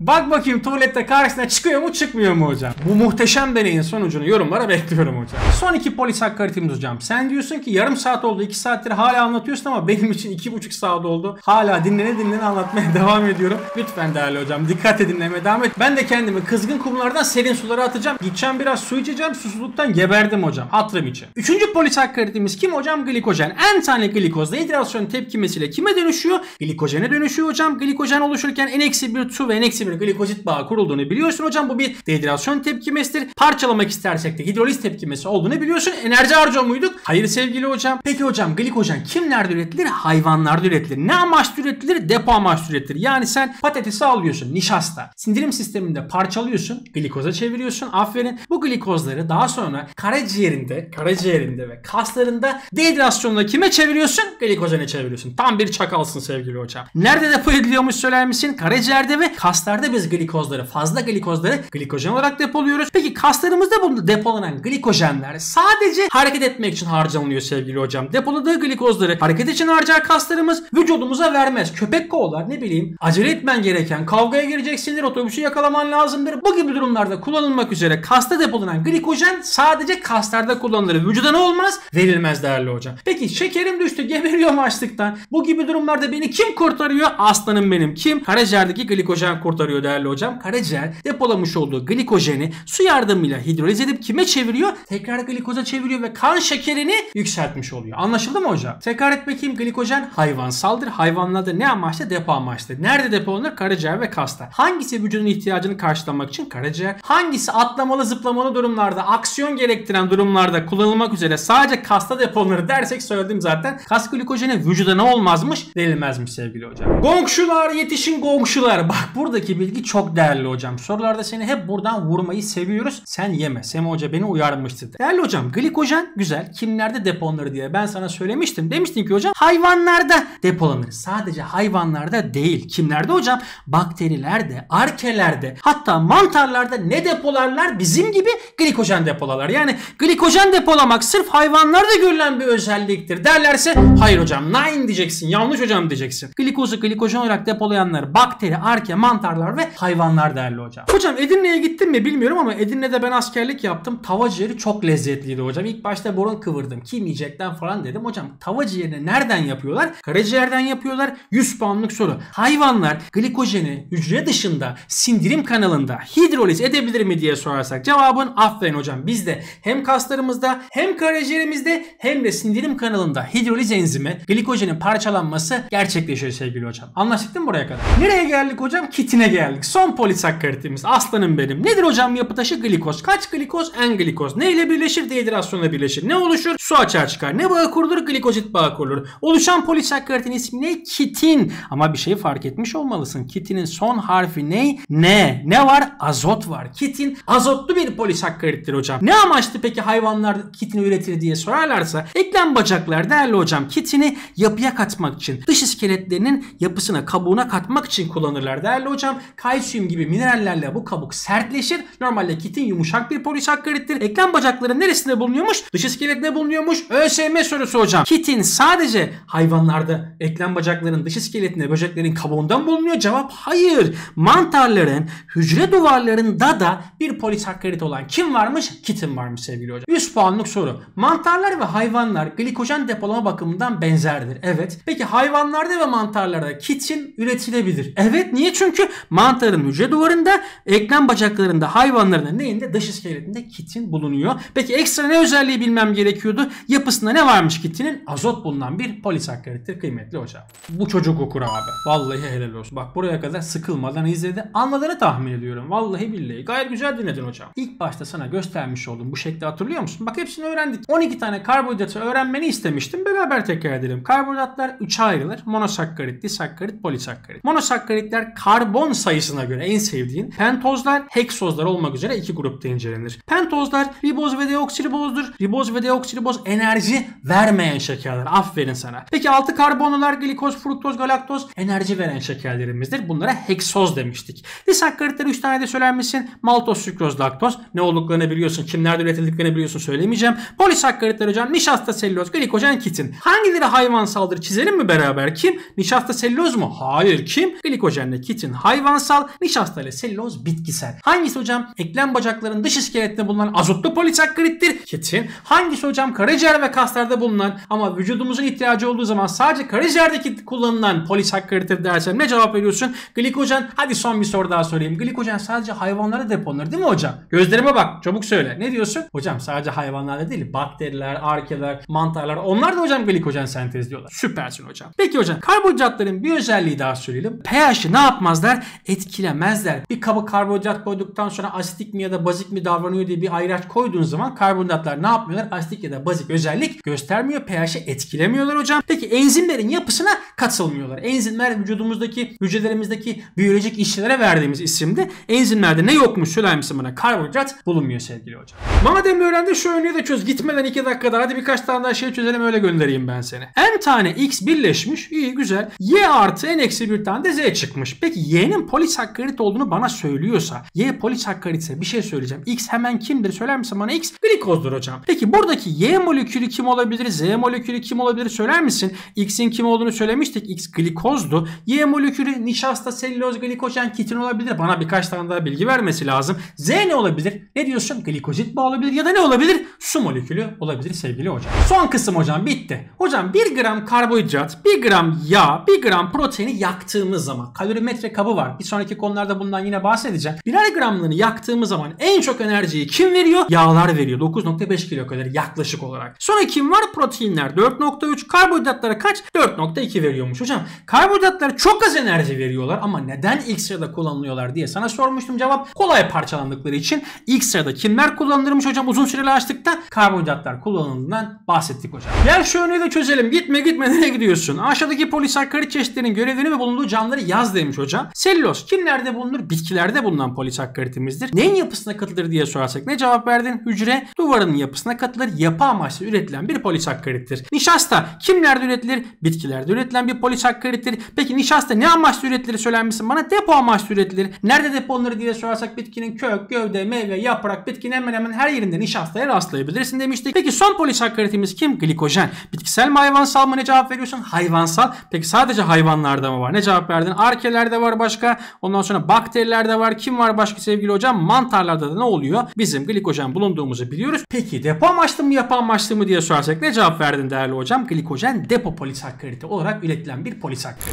Bak bakayım tuvalette karşısına çıkıyor mu çıkmıyor mu hocam? Bu muhteşem deneyin sonucunu yorumlara bekliyorum hocam. Son iki polisakkaritimiz hocam. Sen diyorsun ki yarım saat oldu, iki saattir hala anlatıyorsun ama benim için iki buçuk saat oldu. Hala dinlene dinlene anlatmaya devam ediyorum. Lütfen değerli hocam dikkat edin, dinlemeye devam et. Ben de kendimi kızgın kumlardan serin sulara atacağım. Gideceğim biraz su içeceğim. Susuzluktan geberdim hocam. Hatırım için. Üçüncü polisakkaritimiz kim hocam? Glikojen. En tane glikozda hidrasyon tepkimesiyle kime dönüşüyor? Glikojene dönüşüyor hocam. Glikojen oluşurken en eksi bir su ve en eksi bir glikozit bağı kurulduğunu biliyorsun hocam. Bu bir dehidrasyon tepkimesidir. Parçalamak istersek de hidroliz tepkimesi olduğunu biliyorsun. Enerji harcıyor muyduk? Hayır sevgili hocam. Peki hocam glikojen kimlerde üretilir? Hayvanlarda üretilir. Ne amaçlı üretilir? Depo amaçlı üretilir. Yani sen patatesi alıyorsun, nişasta. Sindirim sisteminde parçalıyorsun, glikoza çeviriyorsun. Aferin. Bu glikozları daha sonra karaciğerinde, karaciğerinde ve kaslarında dehidrasyonla kime çeviriyorsun? Glikojene çeviriyorsun. Tam bir çakalsın sevgili hocam. Nerede depo ediliyormuş söyler misin? Karaciğerde ve kaslarda biz glikozları, fazla glikozları glikojen olarak depoluyoruz. Peki kaslarımızda bunu depolanan glikojenler sadece hareket etmek için harcanılıyor sevgili hocam. Depoladığı glikozları hareket için harcar kaslarımız, vücudumuza vermez. Köpek kovalar, ne bileyim, acele etmen gereken, kavgaya gireceksindir, otobüsü yakalaman lazımdır. Bu gibi durumlarda kullanılmak üzere kasta depolanan glikojen sadece kaslarda kullanılır. Vücuda ne olmaz? Verilmez değerli hocam. Peki şekerim düştü, geberiyorum açlıktan. Bu gibi durumlarda beni kim kurtarıyor? Aslanım benim. Kim? Karaciğerdeki glikojen kurtarıyor değerli hocam. Karaciğer depolamış olduğu glikojeni su yardımıyla hidroliz edip kime çeviriyor? Tekrar glikoza çeviriyor ve kan şekerini yükseltmiş oluyor. Anlaşıldı mı hocam? Tekrar et bakayım, glikojen hayvansaldır. Hayvanlarda ne amaçlı? Depo amaçlı. Nerede depolanır? Karaciğer ve kasta. Hangisi vücudun ihtiyacını karşılamak için? Karaciğer. Hangisi atlamalı zıplamalı durumlarda, aksiyon gerektiren durumlarda kullanılmak üzere sadece kasta depolanır dersek söyledim zaten. Kas glikojeni vücuda ne olmazmış? Verilmezmiş sevgili hocam. Komşular yetişin komşular. Bak buradaki verdiği bilgi çok değerli hocam. Sorularda seni hep buradan vurmayı seviyoruz. Sen yeme. Sema Hoca beni uyarmıştı. Değerli hocam, glikojen güzel. Kimlerde depolanır diye ben sana söylemiştim. Demiştin ki hocam hayvanlarda depolanır. Sadece hayvanlarda değil. Kimlerde hocam? Bakterilerde, arkelerde, hatta mantarlarda ne depolarlar? Bizim gibi glikojen depolarlar. Yani glikojen depolamak sırf hayvanlarda görülen bir özelliktir derlerse hayır hocam, nein diyeceksin. Yanlış hocam diyeceksin. Glikozu glikojen olarak depolayanlar bakteri, arke, mantarlar ve hayvanlar değerli hocam. Hocam Edirne'ye gittim mi bilmiyorum ama Edirne'de ben askerlik yaptım. Tava ciğeri çok lezzetliydi hocam. İlk başta burun kıvırdım. Kim yiyecekten falan dedim. Hocam tava ciğerini nereden yapıyorlar? Karaciğerden yapıyorlar. yüz puanlık soru. Hayvanlar glikojeni hücre dışında sindirim kanalında hidroliz edebilir mi diye sorarsak cevabın aferin hocam. Bizde hem kaslarımızda hem karaciğerimizde hem de sindirim kanalında hidroliz enzimi glikojenin parçalanması gerçekleşiyor sevgili hocam. Anlaştık mı buraya kadar? Nereye geldik hocam? Kitine geldik. Son polisakkaritimiz. Aslanım benim. Nedir hocam yapı taşı? Glikoz. Kaç glikoz? En glikoz. Ne ile birleşir? Dehidrasyonla birleşir. Ne oluşur? Su açığa çıkar. Ne bağı kurulur? Glikozit bağı kurulur. Oluşan polisakkaritin ismi ne? Kitin. Ama bir şeyi fark etmiş olmalısın. Kitinin son harfi ne? Ne? Ne var? Azot var. Kitin azotlu bir polisakkarittir hocam. Ne amaçlı peki hayvanlar kitini üretir diye sorarlarsa eklem bacaklar değerli hocam kitini yapıya katmak için, dış iskeletlerinin yapısına, kabuğuna katmak için kullanırlar değerli hocam. Kalsiyum gibi minerallerle bu kabuk sertleşir. Normalde kitin yumuşak bir polisakkarittir. Eklem bacakları neresinde bulunuyormuş? Dış iskeletinde bulunuyormuş. ÖSYM sorusu hocam. Kitin sadece hayvanlarda eklem bacakların dış iskeletinde, böceklerin kabuğundan bulunuyor. Cevap hayır. Mantarların hücre duvarlarında da bir polisakkarit olan kim varmış? Kitin varmış sevgili hocam. yüz puanlık soru. Mantarlar ve hayvanlar glikojen depolama bakımından benzerdir. Evet. Peki hayvanlarda ve mantarlarda kitin üretilebilir. Evet. Niye? Çünkü mantarın hücre duvarında, eklem bacaklarında, hayvanların neyinde? Dış iskeletinde kitin bulunuyor. Peki ekstra ne özelliği bilmem gerekiyordu? Yapısında ne varmış kitinin? Azot bulunan bir polisakkarittir kıymetli hocam. Bu çocuk okur abi. Vallahi helal olsun. Bak buraya kadar sıkılmadan izledi. Anladığını tahmin ediyorum. Vallahi billahi. Gayet güzel dinledin hocam. İlk başta sana göstermiş oldum. Bu şekli hatırlıyor musun? Bak hepsini öğrendik. on iki tane karbonhidratı öğrenmeni istemiştim. Beraber tekrar edelim. Karbonhidratlar üçe ayrılır. Monosakkarit, disakkarit, polisakkarit. Monosakkaritler karbon sayısına göre en sevdiğin pentozlar, heksozlar olmak üzere iki grupta incelenir. Pentozlar riboz ve deoksiribozdur. Riboz ve deoksiriboz enerji vermeyen şekerler. Aferin sana. Peki altı karbonlular glikoz, fruktoz, galaktoz enerji veren şekerlerimizdir. Bunlara heksoz demiştik. Disakkaritleri üç tane de söyler misin? Maltoz, sükroz, laktoz. Ne olduklarını biliyorsun. Kimlerde üretildiklerini biliyorsun. Söylemeyeceğim. Polisakkaritler hocam nişasta, selüloz, glikojen, kitin. Hangileri hayvansaldır? Çizelim mi beraber? Kim? Nişasta, selüloz mu? Hayır. Kim? Glikojenle kitin hayvansal, nişasta ile selüloz bitkisel. Hangisi hocam? Eklem bacakların dış iskeletinde bulunan azotlu polisakkarittir. Kitin. Hangisi hocam? Karaciğer ve kaslarda bulunan ama vücudumuzun ihtiyacı olduğu zaman sadece karaciğerdeki kullanılan polisakkarittir dersen ne cevap veriyorsun? Glikojen. Hadi son bir soru daha sorayım. Glikojen sadece hayvanlara depolanır değil mi hocam? Gözlerime bak. Çabuk söyle. Ne diyorsun? Hocam sadece hayvanlarda değil. Bakteriler, arkeler, mantarlar onlar da hocam glikojen sentezliyorlar. Süpersin hocam. Peki hocam karbonhidratların bir özelliği daha söyleyelim. pH'i ne yapmazlar? Etkilemezler. Bir kaba karbonhidrat koyduktan sonra asitik mi ya da bazik mi davranıyor diye bir ayraç koyduğun zaman karbonhidratlar ne yapmıyorlar? Asitik ya da bazik özellik göstermiyor. pH'i etkilemiyorlar hocam. Peki enzimlerin yapısına katılmıyorlar. Enzimler vücudumuzdaki, hücrelerimizdeki biyolojik işçilere verdiğimiz isimde enzimlerde ne yokmuş söyler misin bana? Karbonhidrat bulunmuyor sevgili hocam. Madem öğrendin şu örneği de çöz. Gitmeden iki dakikada hadi birkaç tane daha şey çözelim öyle göndereyim ben seni. M tane X birleşmiş. İyi güzel. Y artı N eksi bir tane de Z çıkmış. Peki Y'nin polisakkarit olduğunu bana söylüyorsa, Y polisakkaritse bir şey söyleyeceğim. X hemen kimdir? Söyler misin bana? X glikozdur hocam. Peki buradaki Y molekülü kim olabilir? Z molekülü kim olabilir? Söyler misin? X'in kim olduğunu söylemiştik. X glikozdu. Y molekülü nişasta, selüloz, glikojen, kitin olabilir. Bana birkaç tane daha bilgi vermesi lazım. Z ne olabilir? Ne diyorsun? Glikozit bağ olabilir ya da ne olabilir? Su molekülü olabilir sevgili hocam. Son kısım hocam bitti. Hocam bir gram karbonhidrat, bir gram yağ, bir gram proteini yaktığımız zaman kalorimetre kabı var. Bir sonraki konularda bundan yine bahsedeceğim. Birer gramlığını yaktığımız zaman en çok enerjiyi kim veriyor? Yağlar veriyor. dokuz nokta beş kilokalori yaklaşık olarak. Sonra kim var? Proteinler dört nokta üç. Karbonhidratlara kaç? dört nokta iki veriyormuş hocam. Karbonhidratlar çok az enerji veriyorlar ama neden ilk sırada kullanılıyorlar diye sana sormuştum. Cevap kolay parçalandıkları için ilk sırada kimler kullanılırmış hocam? Uzun süreli açtıkta karbonhidratlar kullanıldığından bahsettik hocam. Gel şu örneği de çözelim. Gitme gitme nereye gidiyorsun? Aşağıdaki polisakkarit çeşitlerinin görevlerini ve bulunduğu canlıları yaz demiş hocam. Selüloz Selüloz kimlerde bulunur? Bitkilerde bulunan polisakkaritimizdir. Neyin yapısına katılır diye sorarsak ne cevap verdin? Hücre duvarının yapısına katılır. Yapı amaçlı üretilen bir polisakkarittir. Nişasta kimlerde üretilir? Bitkilerde üretilen bir polisakkarittir. Peki nişasta ne amaçlı üretilir söyler misin bana? Depo amaçlı üretilir. Nerede depolanır diye sorarsak bitkinin kök, gövde, meyve, yaprak, bitkinin hemen hemen her yerinde nişastaya rastlayabilirsin demiştik. Peki son polisakkaritimiz kim? Glikojen. Bitkisel mi hayvansal mı? Ne cevap veriyorsun? Hayvansal. Peki sadece hayvanlarda mı var? Ne cevap verdin? Arkelerde var başka. Ondan sonra bakterilerde var. Kim var başka sevgili hocam? Mantarlarda da ne oluyor? Bizim glikojen bulunduğumuzu biliyoruz. Peki depo amaçlı mı yapı amaçlı mı diye sorarsak ne cevap verdin değerli hocam? Glikojen depo polisakkariti olarak üretilen bir polisakkarit.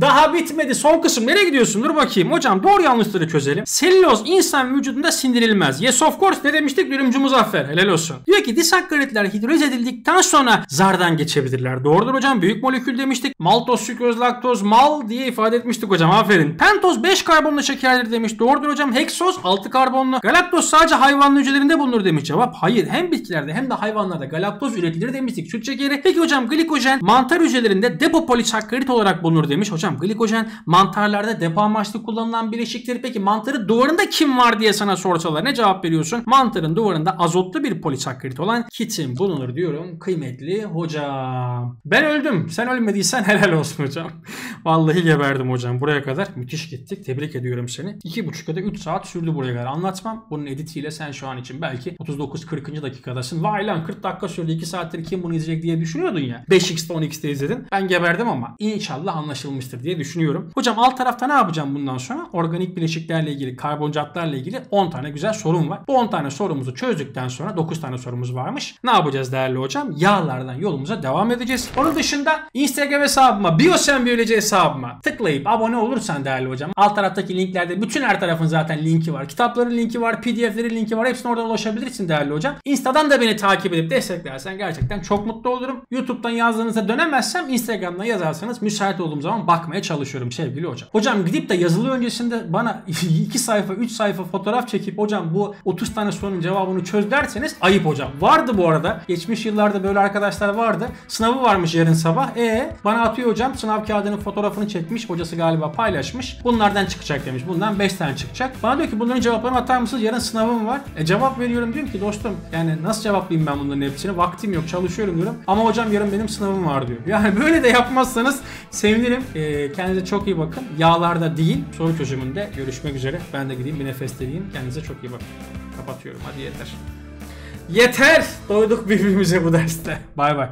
Daha bitmedi. Son kısım nereye gidiyorsun? Dur bakayım. Hocam doğru yanlışları çözelim. Selüloz insan vücudunda sindirilmez. Yes of course. Ne demiştik? Dürümcü Muzaffer. Helal olsun. Diyor ki disakkaritler hidroliz edildikten sonra zardan geçebilirler. Doğrudur hocam. Büyük molekül demiştik. Maltoz, sükroz, laktoz, mal diye ifade etmiştik hocam. Aferin. Pentoz beş karbonlu şekerdir demiş. Doğrudur hocam. Heksoz altı karbonlu. Galaktoz sadece hayvan hücrelerinde bulunur demiş. Cevap hayır. Hem bitkilerde hem de hayvanlarda galaktoz üretilir demiştik. Süt şekeri. Peki hocam glikojen mantar hücrelerinde depo polisakkarit olarak bulunur demiş. Hocam glikojen mantarlarda depo amaçlı kullanılan bileşiktir. Peki mantarı duvarında kim var diye sana sorsalar ne cevap veriyorsun? Mantarın duvarında azotlu bir polisakkarit olan kitin bulunur diyorum kıymetli hocam. Ben öldüm. Sen ölmediysen helal olsun hocam. Vallahi geberdim hocam. Buraya kadar müthiş gittik. Tebrik ediyorum seni. iki buçuk ya da üç saat sürdü buraya kadar anlatmam. Bunun editiyle sen şu an için belki otuz dokuz kırkıncı dakikadasın. Vay lan kırk dakika sürdü. iki saattir kim bunu izleyecek diye düşünüyordun ya. beş x'te on x'te izledin. Ben geberdim ama inşallah anlaşılmıştır diye düşünüyorum. Hocam alt tarafta ne yapacağım bundan sonra? Organik bileşiklerle ilgili, karbonhidratlarla ilgili on tane güzel sorun var. Bu on tane sorumuzu çözdükten sonra dokuz tane sorumuz varmış. Ne yapacağız değerli hocam? Yağlardan yolumuza devam edeceğiz. Onun dışında Instagram hesabıma, Biosem Biyoloji hesabıma tıklayıp abone olursan değerli hocam. Alt taraftaki linklerde bütün her tarafın zaten linki var. Kitapların linki var, P D F'lerin linki var. Hepsine oradan ulaşabilirsin değerli hocam. Insta'dan da beni takip edip desteklersen gerçekten çok mutlu olurum. YouTube'dan yazdığınızda dönemezsem Instagram'dan yazarsanız müsait olduğum zaman bakmaya çalışıyorum sevgili hocam. Hocam gidip de yazılı öncesinde bana iki sayfa, üç sayfa fotoğraf çekip hocam bu otuz tane sorunun cevabını çöz derseniz ayıp hocam. Vardı bu arada. Geçmiş yıllarda böyle arkadaşlar vardı. Sınavı varmış yarın sabah. E bana atıyor hocam sınav kağıdının fotoğrafını çekmiş. Hocası galiba paylaşmış. Bunlardan çıkacak demiş. Bundan beş tane çıkacak. Bana diyor ki bunların cevaplarını atar mısınız? Yarın sınavım var. E cevap veriyorum. Diyorum ki dostum yani nasıl cevaplayayım ben bunların hepsini? Vaktim yok. Çalışıyorum diyorum. Ama hocam yarın benim sınavım var diyor. Yani böyle de yapmazsanız sevinirim. E, kendinize çok iyi bakın. Yağlarda değil soru çözümünde görüşmek üzere. Ben de gideyim bir nefes vereyim. Kendinize çok iyi bakın. Kapatıyorum. Hadi yeter. Yeter. Doyduk birbirimize bu derste. Bay bay.